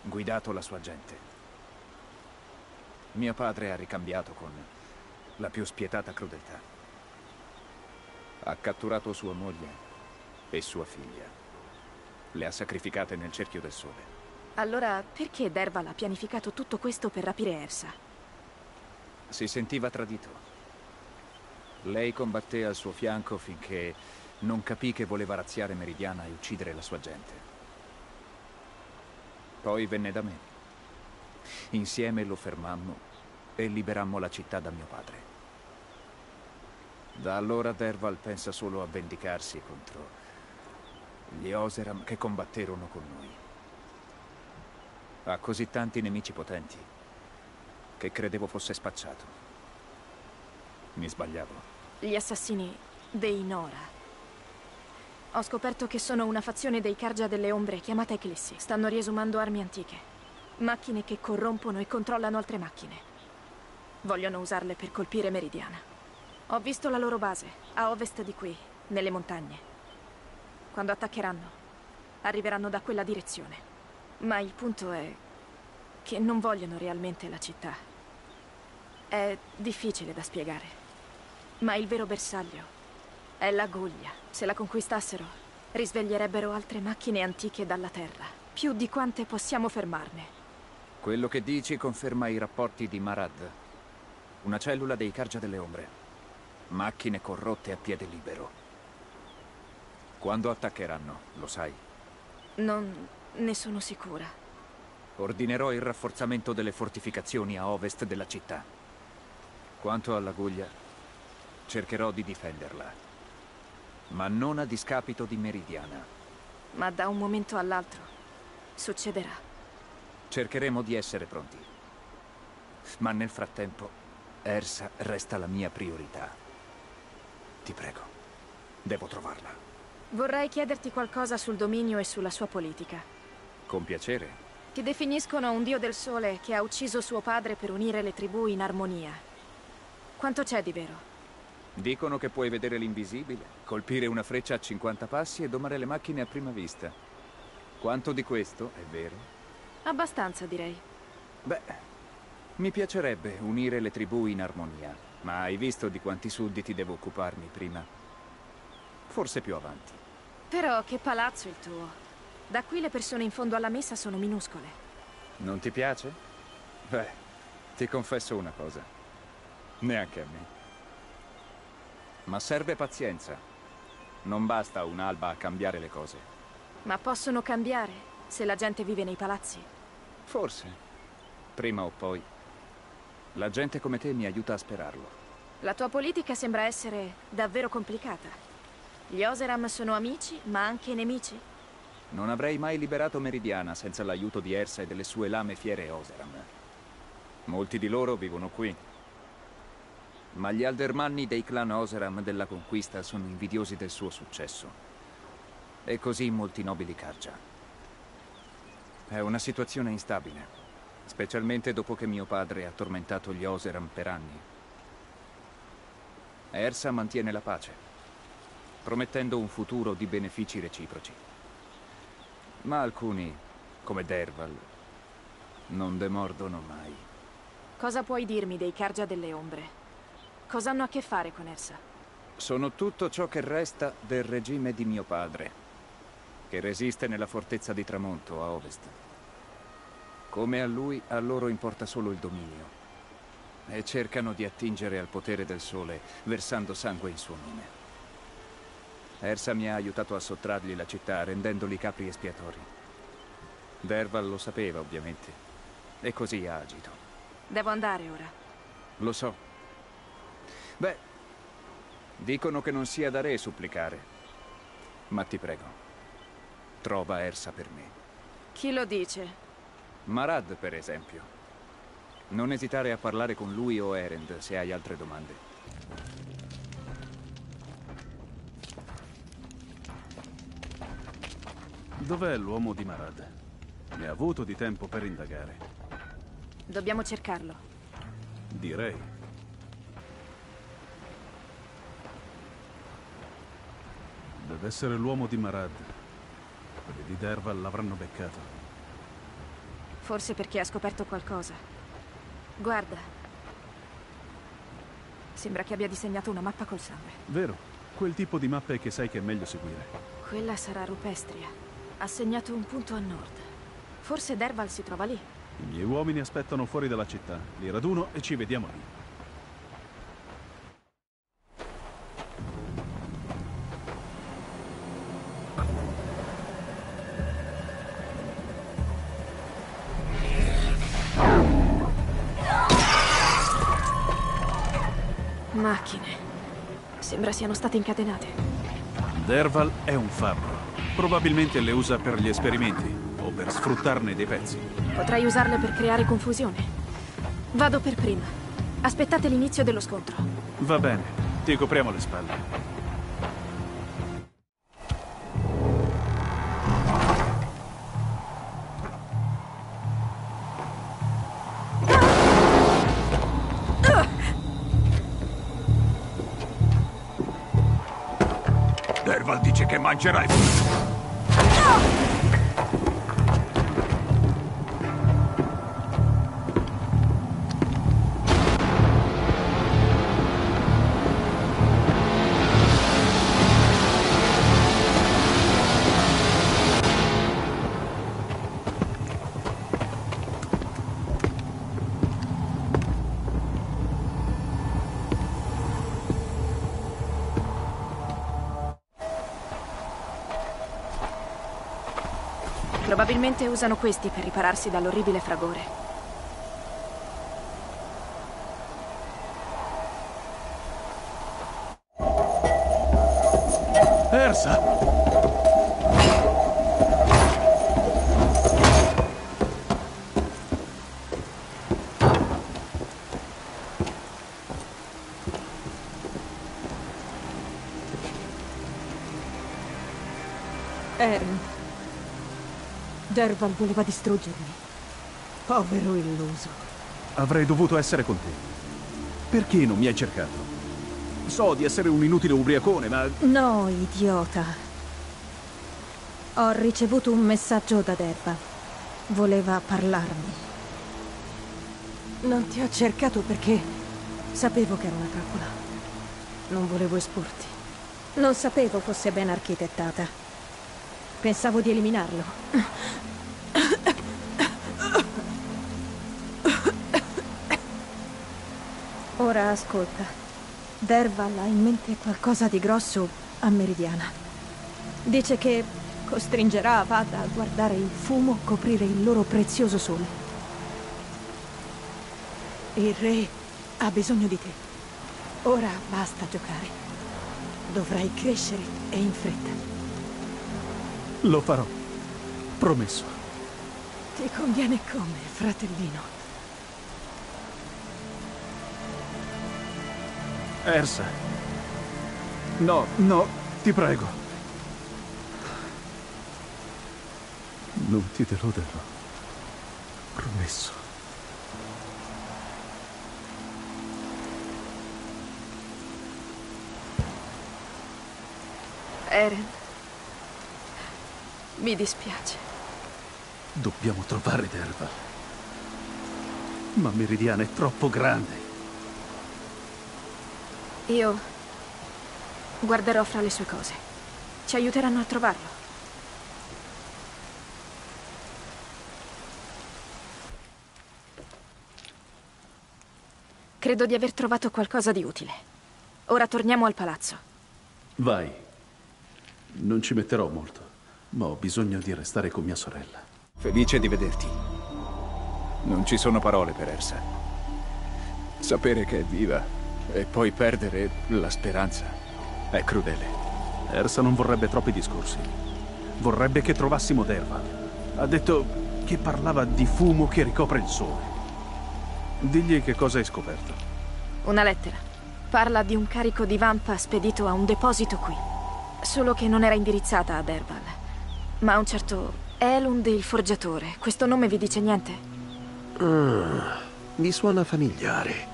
guidato la sua gente. Mio padre ha ricambiato con la più spietata crudeltà. Ha catturato sua moglie e sua figlia. Le ha sacrificate nel cerchio del sole. Allora, perché Dervahl ha pianificato tutto questo per rapire Ersa? Si sentiva tradito. Lei combatté al suo fianco finché non capì che voleva razziare Meridiana e uccidere la sua gente. Poi venne da me. Insieme lo fermammo e liberammo la città da mio padre. Da allora Dervahl pensa solo a vendicarsi contro gli Oseram che combatterono con noi. Ha così tanti nemici potenti che credevo fosse spacciato. Mi sbagliavo. Gli assassini dei Nora. Ho scoperto che sono una fazione dei Carja delle Ombre chiamata Eclissi. Stanno riesumando armi antiche. Macchine che corrompono e controllano altre macchine. Vogliono usarle per colpire Meridiana. Ho visto la loro base, a ovest di qui, nelle montagne. Quando attaccheranno, arriveranno da quella direzione. Ma il punto è... che non vogliono realmente la città. È difficile da spiegare. Ma il vero bersaglio è la Guglia. Se la conquistassero, risveglierebbero altre macchine antiche dalla Terra. Più di quante possiamo fermarne. Quello che dici conferma i rapporti di Marad. Una cellula dei Carja delle Ombre. Macchine corrotte a piede libero. Quando attaccheranno, lo sai? Non ne sono sicura. Ordinerò il rafforzamento delle fortificazioni a ovest della città. Quanto alla Guglia, cercherò di difenderla, ma non a discapito di Meridiana. Ma da un momento all'altro succederà. Cercheremo di essere pronti. Ma nel frattempo, Ersa resta la mia priorità. Ti prego, devo trovarla. Vorrei chiederti qualcosa sul dominio e sulla sua politica. Con piacere. Ti definiscono un dio del sole che ha ucciso suo padre per unire le tribù in armonia. Quanto c'è di vero? Dicono che puoi vedere l'invisibile, colpire una freccia a cinquanta passi e domare le macchine a prima vista. Quanto di questo è vero? Abbastanza, direi. Beh, mi piacerebbe unire le tribù in armonia, ma hai visto di quanti sudditi devo occuparmi prima? Forse più avanti. Però che palazzo il tuo? Da qui le persone in fondo alla messa sono minuscole. Non ti piace? Beh, ti confesso una cosa. Neanche a me. Ma serve pazienza. Non basta un'alba a cambiare le cose. Ma possono cambiare se la gente vive nei palazzi? Forse. Prima o poi. La gente come te mi aiuta a sperarlo. La tua politica sembra essere davvero complicata. Gli Oseram sono amici, ma anche nemici? Non avrei mai liberato Meridiana senza l'aiuto di Ersa e delle sue lame fiere Oseram. Molti di loro vivono qui. Ma gli aldermanni dei clan Oseram della Conquista sono invidiosi del suo successo. E così molti nobili Carja. È una situazione instabile, specialmente dopo che mio padre ha tormentato gli Oseram per anni. Ersa mantiene la pace, promettendo un futuro di benefici reciproci. Ma alcuni, come Dervahl, non demordono mai. Cosa puoi dirmi dei Carja delle Ombre? Cosa hanno a che fare con Ersa? Sono tutto ciò che resta del regime di mio padre, che resiste nella fortezza di Tramonto a ovest. Come a lui, a loro importa solo il dominio, e cercano di attingere al potere del sole versando sangue in suo nome. Ersa mi ha aiutato a sottrargli la città, rendendoli capri espiatori. Dervahl lo sapeva, ovviamente, e così ha agito. Devo andare ora. Lo so. Beh, dicono che non sia da re supplicare, ma ti prego, trova Ersa per me. Chi lo dice? Marad, per esempio. Non esitare a parlare con lui o Erend se hai altre domande. Dov'è l'uomo di Marad? Ne ha avuto di tempo per indagare. Dobbiamo cercarlo. Direi. Deve essere l'uomo di Marad. Quelli di Dervahl l'avranno beccato. Forse perché ha scoperto qualcosa. Guarda. Sembra che abbia disegnato una mappa col sangue. Vero. Quel tipo di mappe che sai che è meglio seguire. Quella sarà Rupestria. Ha segnato un punto a nord. Forse Dervahl si trova lì. I miei uomini aspettano fuori dalla città. Li raduno e ci vediamo lì. Sembra siano state incatenate. Dervahl è un fabbro. Probabilmente le usa per gli esperimenti o per sfruttarne dei pezzi. Potrei usarle per creare confusione. Vado per prima. Aspettate l'inizio dello scontro. Va bene, ti copriamo le spalle. Che mangerai. Probabilmente usano questi per ripararsi dall'orribile fragore. Ersa! Erend. Dervahl voleva distruggermi. Povero illuso. Avrei dovuto essere con te. Perché non mi hai cercato? So di essere un inutile ubriacone, ma... No, idiota. Ho ricevuto un messaggio da Dervahl. Voleva parlarmi. Non ti ho cercato perché sapevo che era una trappola. Non volevo esporti. Non sapevo fosse ben architettata. Pensavo di eliminarlo. Ora ascolta, Dervahl ha in mente qualcosa di grosso a Meridiana. Dice che costringerà Avad a guardare il fumo coprire il loro prezioso sole. Il re ha bisogno di te. Ora basta giocare. Dovrai crescere e in fretta. Lo farò. Promesso. Ti conviene come, fratellino. Ersa. No, no, ti prego. Non ti deluderò. Promesso. Erend. Mi dispiace. Dobbiamo trovare Dervahl. Ma Meridiana è troppo grande. Io guarderò fra le sue cose. Ci aiuteranno a trovarlo. Credo di aver trovato qualcosa di utile. Ora torniamo al palazzo. Vai. Non ci metterò molto. Ma ho bisogno di restare con mia sorella. Felice di vederti. Non ci sono parole per Ersa. Sapere che è viva e poi perdere la speranza è crudele. Ersa non vorrebbe troppi discorsi. Vorrebbe che trovassimo Dervahl. Ha detto che parlava di fumo che ricopre il sole. Digli che cosa hai scoperto. Una lettera. Parla di un carico di vampa spedito a un deposito qui. Solo che non era indirizzata a Dervahl. Ma un certo Elund il forgiatore, questo nome vi dice niente? Ah, mi suona familiare.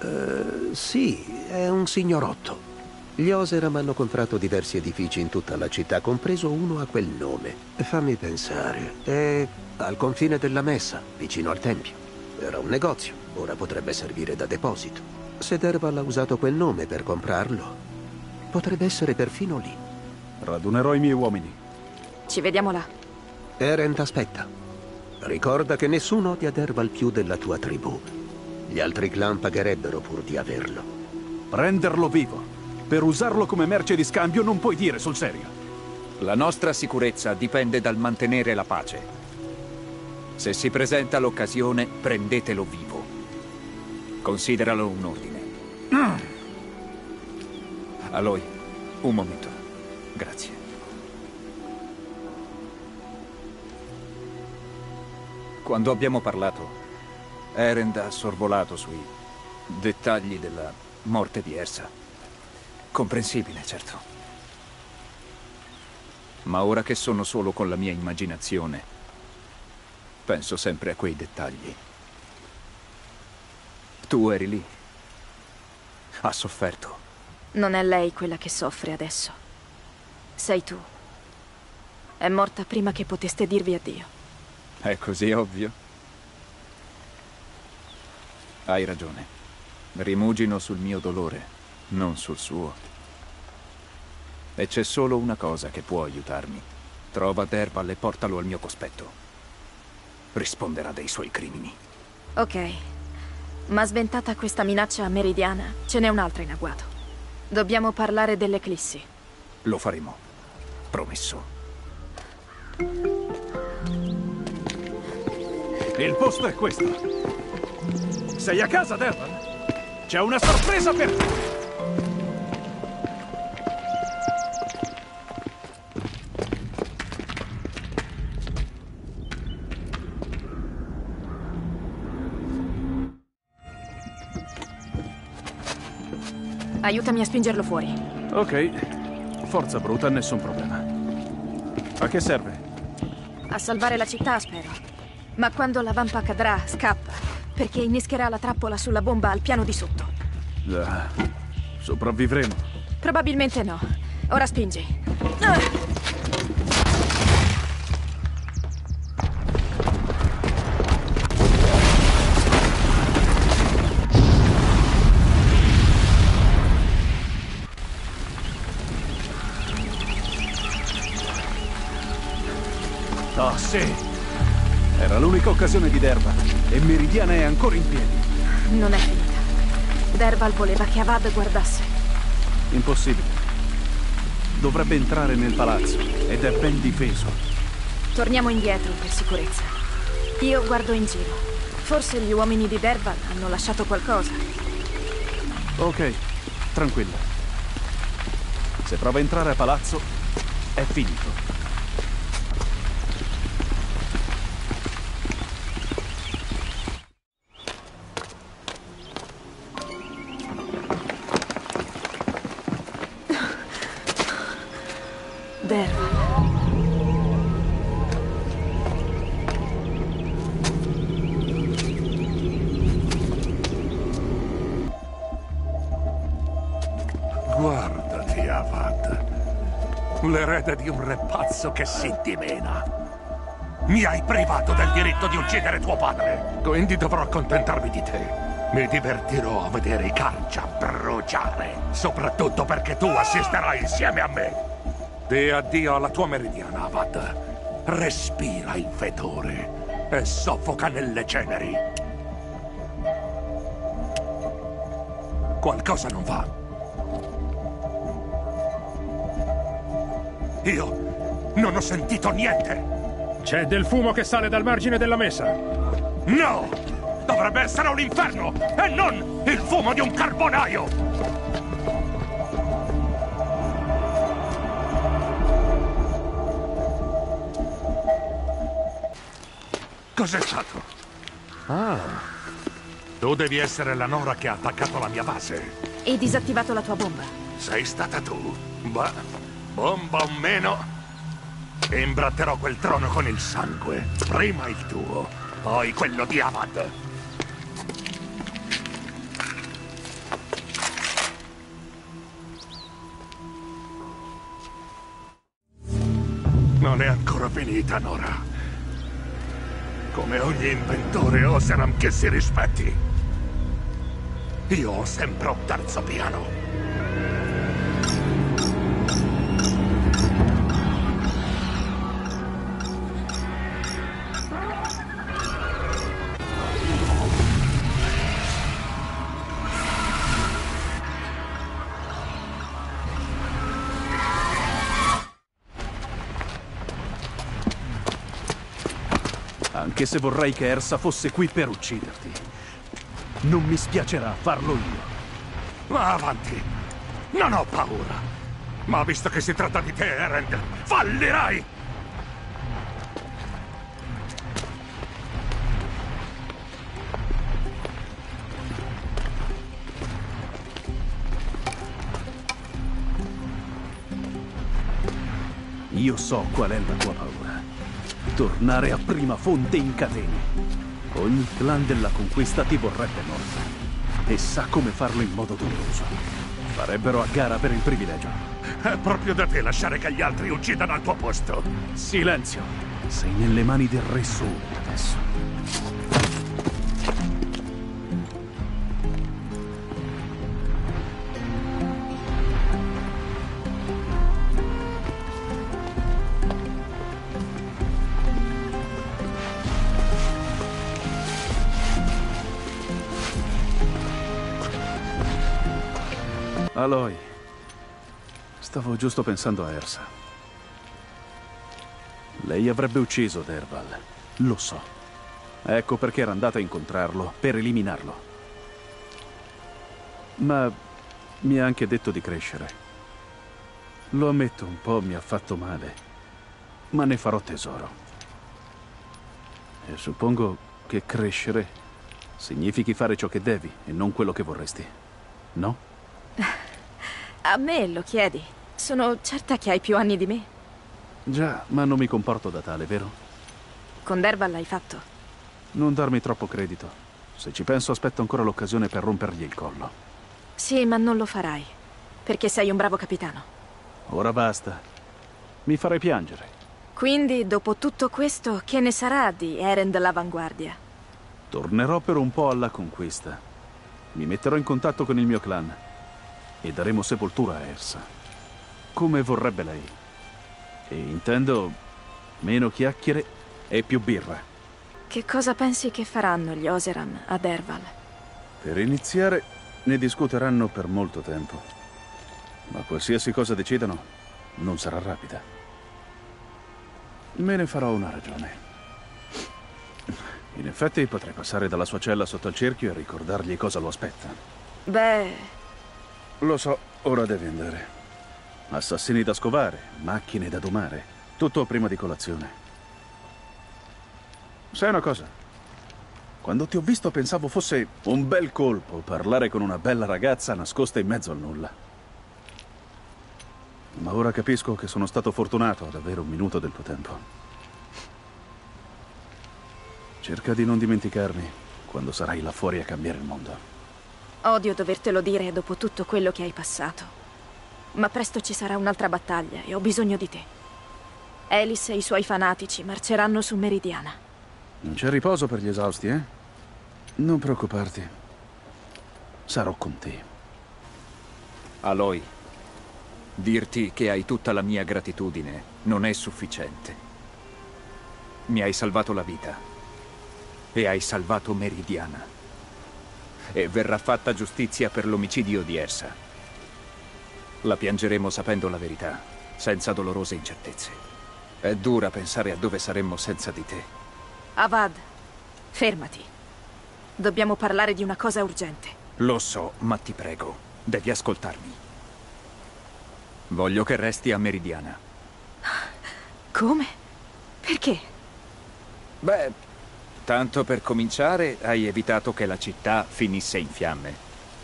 Uh, sì, è un signorotto. Gli Oseram hanno comprato diversi edifici in tutta la città, compreso uno a quel nome. Fammi pensare, è al confine della Messa, vicino al Tempio. Era un negozio, ora potrebbe servire da deposito. Se Dervahl ha usato quel nome per comprarlo, potrebbe essere perfino lì. Radunerò i miei uomini. Ci vediamo là. Erend, aspetta. Ricorda che nessuno odia Dervahl più della tua tribù. Gli altri clan pagherebbero pur di averlo. Prenderlo vivo. Per usarlo come merce di scambio non puoi dire sul serio. La nostra sicurezza dipende dal mantenere la pace. Se si presenta l'occasione, prendetelo vivo. Consideralo un ordine. Mm. Aloy, un momento. Grazie. Quando abbiamo parlato, Erend ha sorvolato sui dettagli della morte di Ersa. Comprensibile, certo. Ma ora che sono solo con la mia immaginazione, penso sempre a quei dettagli. Tu eri lì. Ha sofferto. Non è lei quella che soffre adesso. Sei tu. È morta prima che poteste dirvi addio. È così ovvio? Hai ragione. Rimugino sul mio dolore, non sul suo. E c'è solo una cosa che può aiutarmi. Trova Dervahl e portalo al mio cospetto. Risponderà dei suoi crimini. Ok. Ma sventata questa minaccia a Meridiana, ce n'è un'altra in agguato. Dobbiamo parlare dell'eclissi. Lo faremo. Promesso. Il posto è questo. Sei a casa, Dervahl? C'è una sorpresa per te! Aiutami a spingerlo fuori. Ok. Forza bruta, nessun problema. A che serve? A salvare la città, spero. Ma quando la vampa cadrà, scappa, perché innescherà la trappola sulla bomba al piano di sotto. Ah, sopravvivremo? Probabilmente no. Ora spingi. Ah! Oh, sì! Era l'unica occasione di Dervahl e Meridiana è ancora in piedi. Non è finita. Dervahl voleva che Avad guardasse. Impossibile. dovrebbe entrare nel palazzo ed è ben difeso. Torniamo indietro per sicurezza. Io guardo in giro. Forse gli uomini di Dervahl hanno lasciato qualcosa. Ok, tranquilla. Se prova a entrare a palazzo, è finito. Guardati, Avad, l'erede di un re pazzo che si dimena. Mi hai privato del diritto di uccidere tuo padre, quindi dovrò accontentarmi di te. Mi divertirò a vedere i Carja bruciare, soprattutto perché tu assisterai insieme a me. Dì addio alla tua meridiana, Avad. Respira il fetore e soffoca nelle ceneri. Qualcosa non va. Io non ho sentito niente. C'è del fumo che sale dal margine della mesa. No! Dovrebbe essere un inferno e non il fumo di un carbonaio! Cos'è stato? Ah. Tu devi essere la Nora che ha attaccato la mia base. E disattivato la tua bomba. Sei stata tu? Beh, bomba o meno, imbratterò quel trono con il sangue. Prima il tuo, poi quello di Avad. Non è ancora finita, Nora. Come ogni inventore Oseram che si rispetti, io ho sempre un terzo piano. Anche se vorrei che Ersa fosse qui per ucciderti, non mi spiacerà farlo io. Va avanti, non ho paura. Ma visto che si tratta di te, Erend, fallirai! Io so qual è la tua paura. Tornare a prima fonte in catene. Ogni clan della conquista ti vorrebbe morta e sa come farlo in modo doloroso. Farebbero a gara per il privilegio. È proprio da te lasciare che gli altri uccidano al tuo posto. Silenzio! Sei nelle mani del re solo adesso. Aloy, stavo giusto pensando a Ersa. Lei avrebbe ucciso Dervahl, lo so. Ecco perché era andata a incontrarlo, per eliminarlo. Ma mi ha anche detto di crescere. Lo ammetto, un po' mi ha fatto male, ma ne farò tesoro. E suppongo che crescere significhi fare ciò che devi e non quello che vorresti, no? A me lo chiedi? Sono certa che hai più anni di me. Già, ma non mi comporto da tale, vero? Con Dervahl l'hai fatto. Non darmi troppo credito. Se ci penso aspetto ancora l'occasione per rompergli il collo. Sì, ma non lo farai, perché sei un bravo capitano. Ora basta. Mi farei piangere. Quindi, dopo tutto questo, che ne sarà di Erend l'avanguardia? Tornerò per un po' alla conquista. Mi metterò in contatto con il mio clan e daremo sepoltura a Ersa, come vorrebbe lei. E intendo meno chiacchiere e più birra. Che cosa pensi che faranno gli Oseram a Dervahl? Per iniziare, ne discuteranno per molto tempo. Ma qualsiasi cosa decidano, non sarà rapida. Me ne farò una ragione. In effetti potrei passare dalla sua cella sotto il cerchio e ricordargli cosa lo aspetta. Beh... Lo so, ora devi andare. Assassini da scovare, macchine da domare, tutto prima di colazione. Sai una cosa? Quando ti ho visto pensavo fosse un bel colpo parlare con una bella ragazza nascosta in mezzo al nulla. Ma ora capisco che sono stato fortunato ad avere un minuto del tuo tempo. Cerca di non dimenticarmi quando sarai là fuori a cambiare il mondo. Odio dovertelo dire dopo tutto quello che hai passato. Ma presto ci sarà un'altra battaglia e ho bisogno di te. Aelis e i suoi fanatici marceranno su Meridiana. Non c'è riposo per gli esausti, eh? Non preoccuparti. Sarò con te. Aloy, dirti che hai tutta la mia gratitudine non è sufficiente. Mi hai salvato la vita. E hai salvato Meridiana. E verrà fatta giustizia per l'omicidio di Ersa. La piangeremo sapendo la verità, senza dolorose incertezze. È dura pensare a dove saremmo senza di te. Avad, fermati. Dobbiamo parlare di una cosa urgente. Lo so, ma ti prego, devi ascoltarmi. Voglio che resti a Meridiana. Come? Perché? Beh... Tanto per cominciare, hai evitato che la città finisse in fiamme.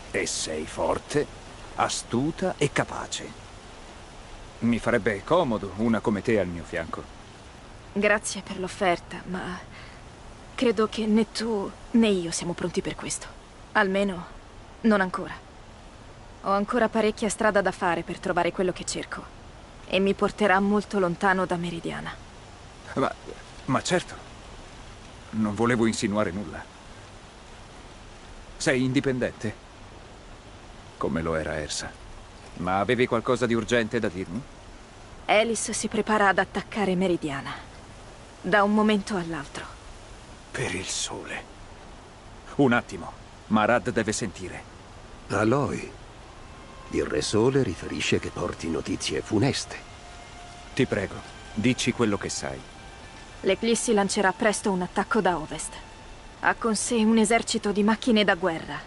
E sei forte, astuta e capace. Mi farebbe comodo una come te al mio fianco. Grazie per l'offerta, ma credo che né tu né io siamo pronti per questo. Almeno, non ancora. Ho ancora parecchia strada da fare per trovare quello che cerco. E mi porterà molto lontano da Meridiana. Ma, ma certo. Non volevo insinuare nulla. Sei indipendente? Come lo era Ersa. Ma avevi qualcosa di urgente da dirmi? Aelis si prepara ad attaccare Meridiana. Da un momento all'altro. Per il sole. Un attimo. Marad deve sentire. Aloy. Il Re Sole riferisce che porti notizie funeste. Ti prego, dici quello che sai. L'Eclissi lancerà presto un attacco da ovest. Ha con sé un esercito di macchine da guerra.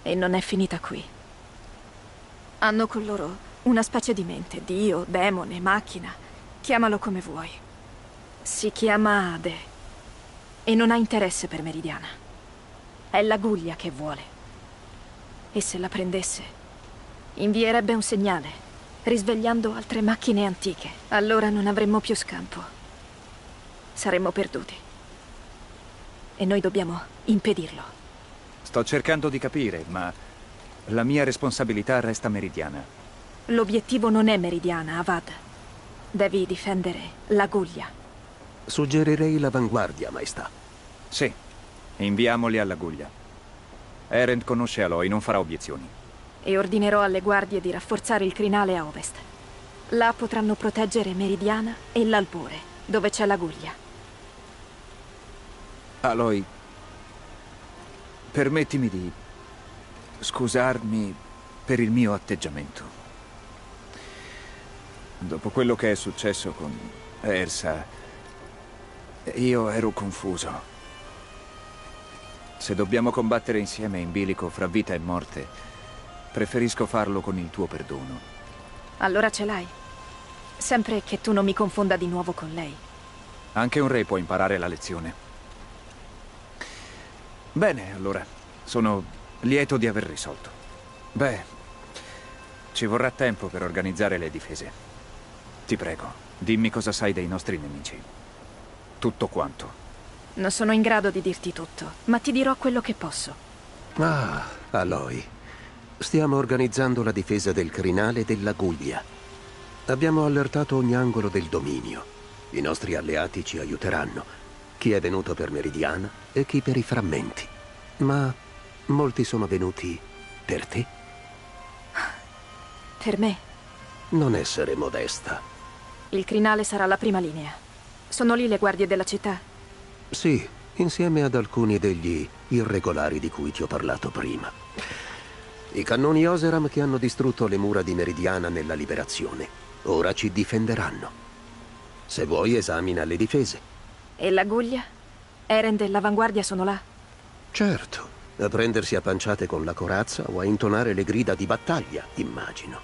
E non è finita qui. Hanno con loro una specie di mente, dio, demone, macchina. Chiamalo come vuoi. Si chiama Ade. E non ha interesse per Meridiana. È la Guglia che vuole. E se la prendesse, invierebbe un segnale, risvegliando altre macchine antiche. Allora non avremmo più scampo. Saremmo perduti. E noi dobbiamo impedirlo. Sto cercando di capire, ma la mia responsabilità resta Meridiana. L'obiettivo non è Meridiana, Avad. Devi difendere la Guglia. Suggerirei l'avanguardia, maestà. Sì, inviamoli alla Guglia. Erend conosce Aloy, non farà obiezioni. E ordinerò alle guardie di rafforzare il crinale a ovest. Là potranno proteggere Meridiana e l'Albore, dove c'è la Guglia. Aloy, permettimi di scusarmi per il mio atteggiamento. Dopo quello che è successo con Ersa, io ero confuso. Se dobbiamo combattere insieme in bilico fra vita e morte, preferisco farlo con il tuo perdono. Allora ce l'hai. Sempre che tu non mi confonda di nuovo con lei. Anche un re può imparare la lezione. Bene, allora. Sono lieto di aver risolto. Beh, ci vorrà tempo per organizzare le difese. Ti prego, dimmi cosa sai dei nostri nemici. Tutto quanto. Non sono in grado di dirti tutto, ma ti dirò quello che posso. Ah, Aloy. Stiamo organizzando la difesa del crinale della Guglia. Abbiamo allertato ogni angolo del dominio. I nostri alleati ci aiuteranno. Chi è venuto per Meridiana e chi per i frammenti. Ma molti sono venuti per te. Per me? Non essere modesta. Il crinale sarà la prima linea. Sono lì le guardie della città? Sì, insieme ad alcuni degli irregolari di cui ti ho parlato prima. I cannoni Oseram che hanno distrutto le mura di Meridiana nella liberazione. Ora ci difenderanno. Se vuoi esamina le difese. E la Guglia? Erend e l'avanguardia sono là? Certo. A prendersi a panciate con la corazza o a intonare le grida di battaglia, immagino.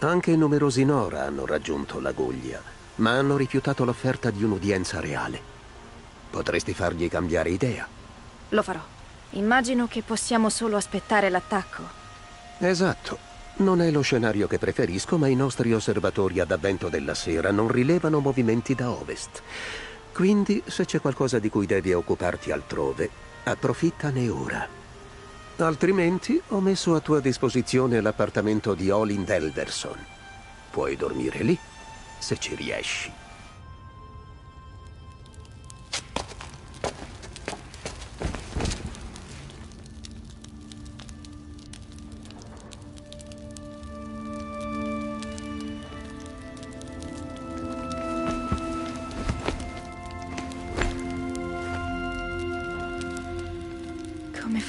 Anche numerosi Nora hanno raggiunto la Guglia, ma hanno rifiutato l'offerta di un'udienza reale. Potresti fargli cambiare idea. Lo farò. Immagino che possiamo solo aspettare l'attacco. Esatto. Non è lo scenario che preferisco, ma i nostri osservatori ad avvento della sera non rilevano movimenti da ovest. Quindi, se c'è qualcosa di cui devi occuparti altrove, approfittane ora. Altrimenti, ho messo a tua disposizione l'appartamento di Olin d'Elderson. Puoi dormire lì, se ci riesci.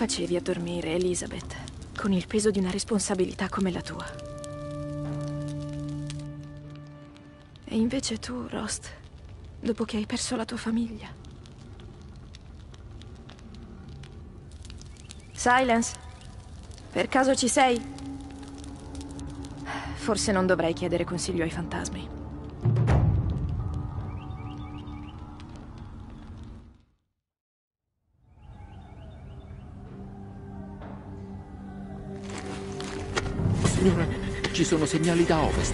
Facevi a dormire, Elisabet, con il peso di una responsabilità come la tua. E invece tu, Rost, dopo che hai perso la tua famiglia. Sylens, per caso ci sei? Forse non dovrei chiedere consiglio ai fantasmi. Signora, ci sono segnali da ovest.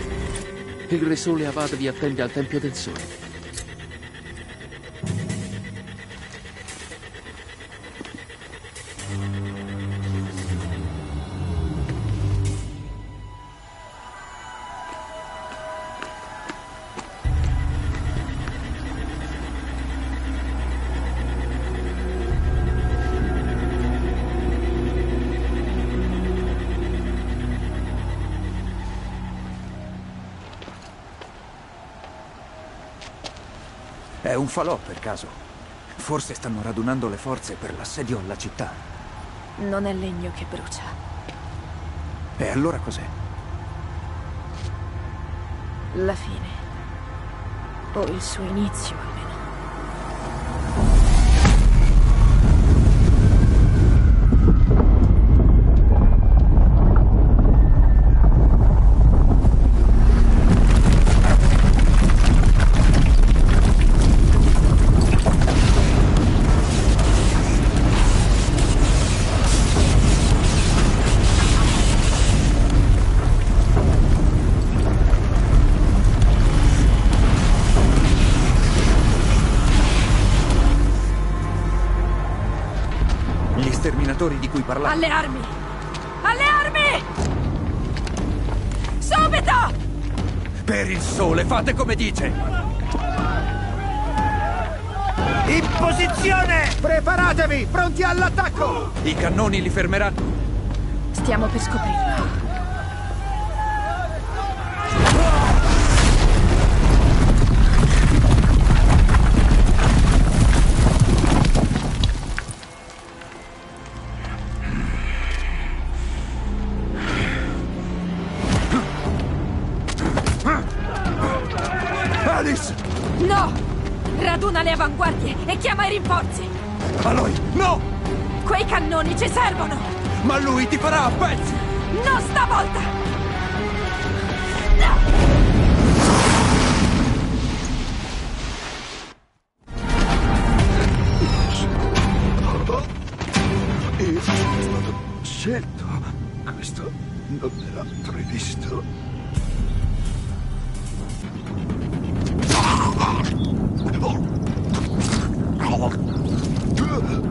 Il re sole Avad vi attende al Tempio del Sole. È un falò, per caso. Forse stanno radunando le forze per l'assedio alla città. Non è legno che brucia. E allora cos'è? La fine. O il suo inizio, almeno. Di cui parlavo. Alle armi! Alle armi! Subito! Per il sole, fate come dice! In posizione! Preparatevi! Pronti all'attacco! I cannoni li fermeranno. Stiamo per scoprirlo. E chiama i rinforzi! Aloy, no! Quei cannoni ci servono! Ma lui ti farà a pezzi! Non stavolta! No! Io sono scelto! Questo non era previsto!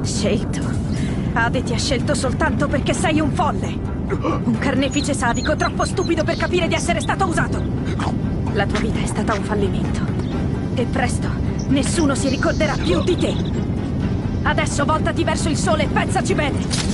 Scelto? Ade ti ha scelto soltanto perché sei un folle. Un carnefice sadico troppo stupido per capire di essere stato usato. La tua vita è stata un fallimento. E presto nessuno si ricorderà più di te. Adesso voltati verso il sole e pensaci bene.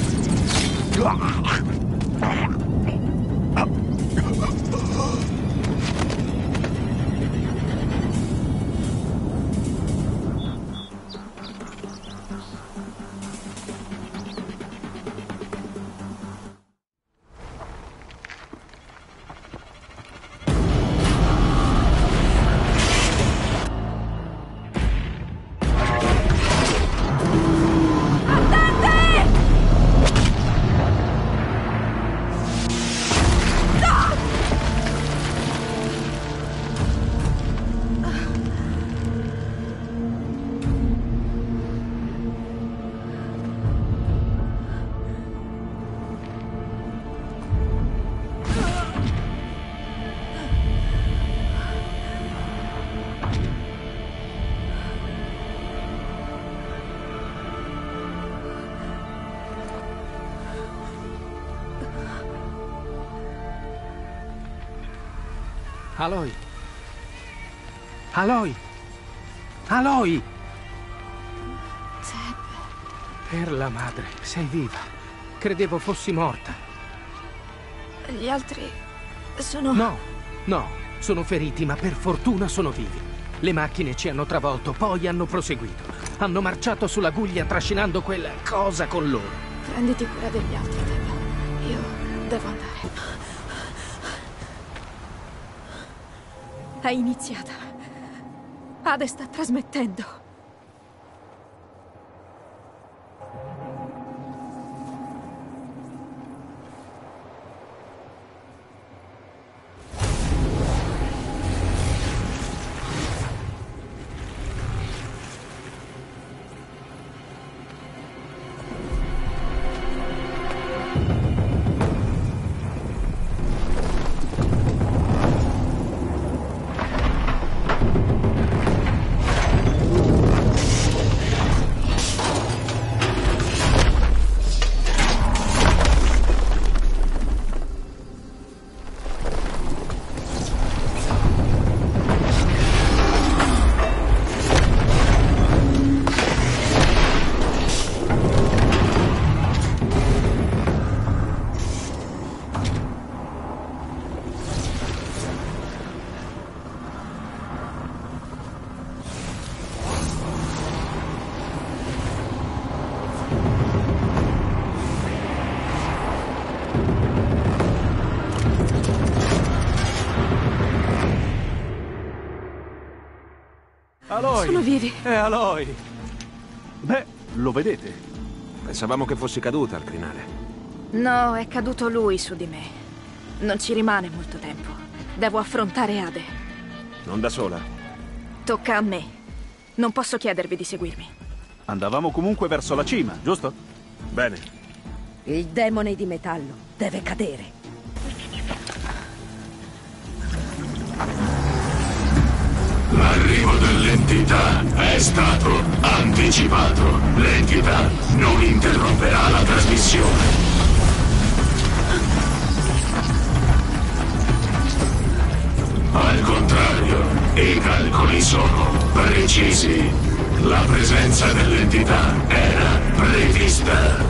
Aloy! Aloy! Aloy! Zeb. Per la madre, sei viva. Credevo fossi morta. Gli altri sono... No, no, sono feriti, ma per fortuna sono vivi. Le macchine ci hanno travolto, poi hanno proseguito. Hanno marciato sulla Guglia trascinando quella cosa con loro. Prenditi cura degli altri, Deb. Io devo andare. È iniziata. Ade sta trasmettendo. Aloy. Sono vivi. È Aloy. Beh, lo vedete. Pensavamo che fossi caduta al crinale. No, è caduto lui su di me. Non ci rimane molto tempo. Devo affrontare Ade. Non da sola. Tocca a me. Non posso chiedervi di seguirmi. Andavamo comunque verso la cima, giusto? Bene. Il demone di metallo deve cadere. L'arrivo dell'entità è stato anticipato. L'entità non interromperà la trasmissione. Al contrario, i calcoli sono precisi. La presenza dell'entità era prevista.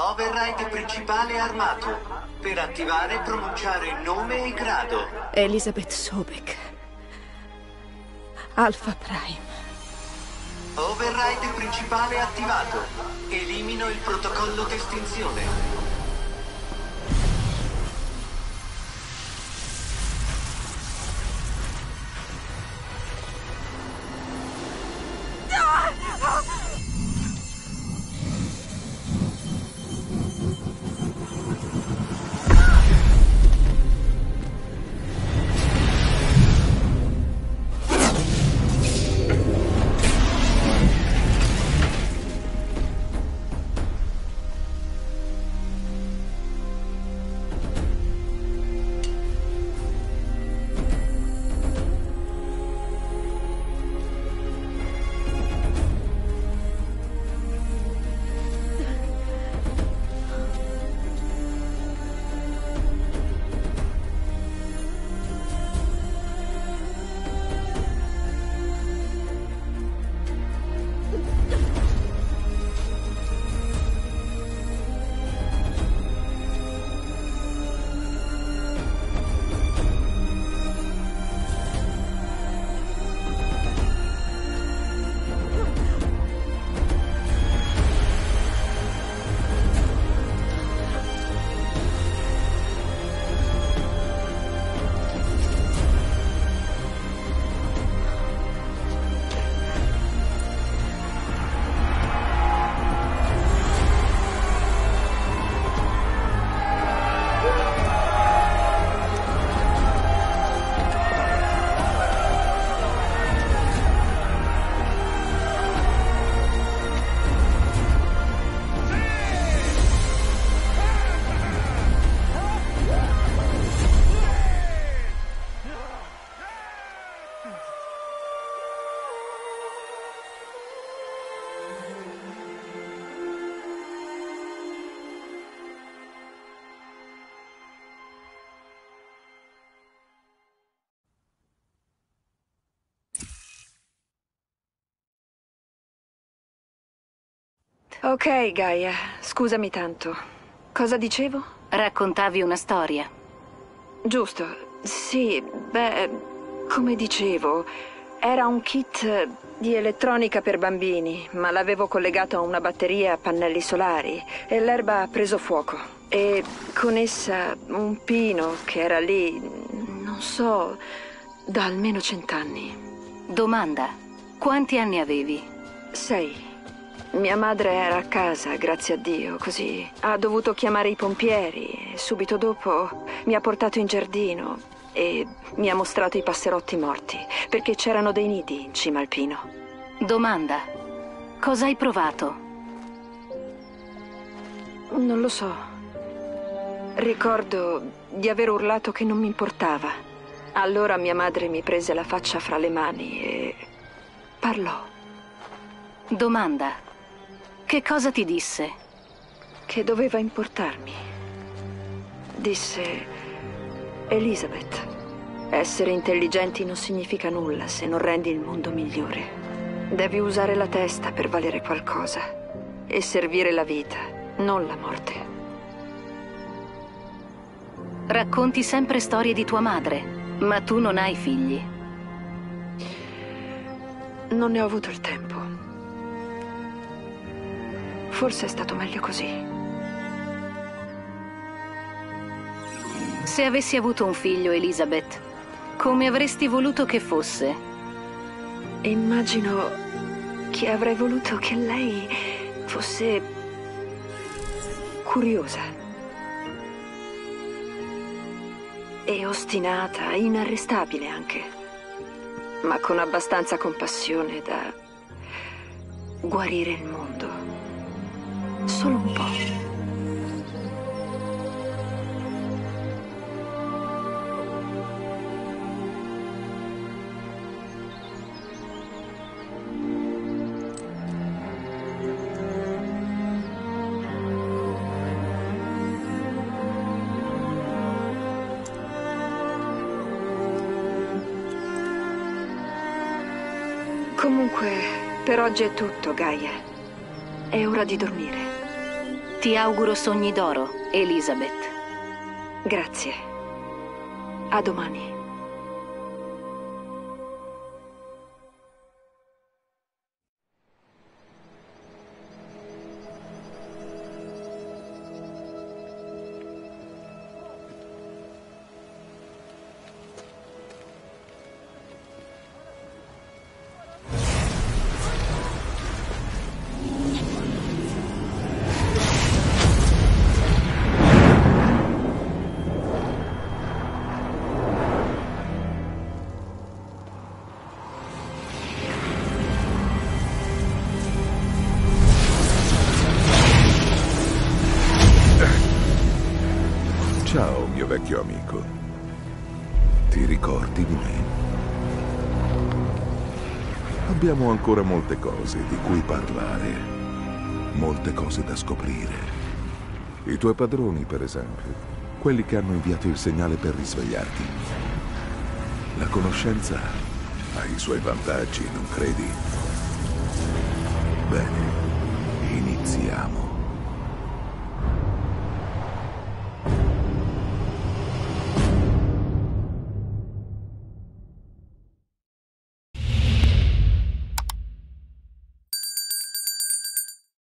Override principale armato. Per attivare e pronunciare nome e grado. Elisabet Sobeck. Alpha Prime. Override principale attivato. Elimino il protocollo d'estinzione. Ok, Gaia, scusami tanto. Cosa dicevo? Raccontavi una storia. Giusto, sì, beh, come dicevo, era un kit di elettronica per bambini, ma l'avevo collegato a una batteria a pannelli solari e l'erba ha preso fuoco. E con essa un pino che era lì, non so, da almeno cent'anni. Domanda, quanti anni avevi? Sei. Mia madre era a casa, grazie a Dio, così ha dovuto chiamare i pompieri. Subito dopo mi ha portato in giardino e mi ha mostrato i passerotti morti, perché c'erano dei nidi in cima al pino. Domanda, cosa hai provato? Non lo so. Ricordo di aver urlato che non mi importava. Allora mia madre mi prese la faccia fra le mani e parlò. Domanda. Che cosa ti disse? Che doveva importarmi. Disse... Elisabet, essere intelligenti non significa nulla se non rendi il mondo migliore. Devi usare la testa per valere qualcosa e servire la vita, non la morte. Racconti sempre storie di tua madre, ma tu non hai figli. Non ne ho avuto il tempo. Forse è stato meglio così. Se avessi avuto un figlio, Elisabet, come avresti voluto che fosse? Immagino che avrei voluto che lei fosse curiosa e ostinata, inarrestabile anche, ma con abbastanza compassione da guarire il mondo. Solo un po'. Comunque, per oggi è tutto, Gaia. È ora di dormire. Ti auguro sogni d'oro, Elisabet. Grazie. A domani. Vecchio amico, ti ricordi di me? Abbiamo ancora molte cose di cui parlare, molte cose da scoprire. I tuoi padroni, per esempio, quelli che hanno inviato il segnale per risvegliarti. La conoscenza ha i suoi vantaggi, non credi? Bene, iniziamo.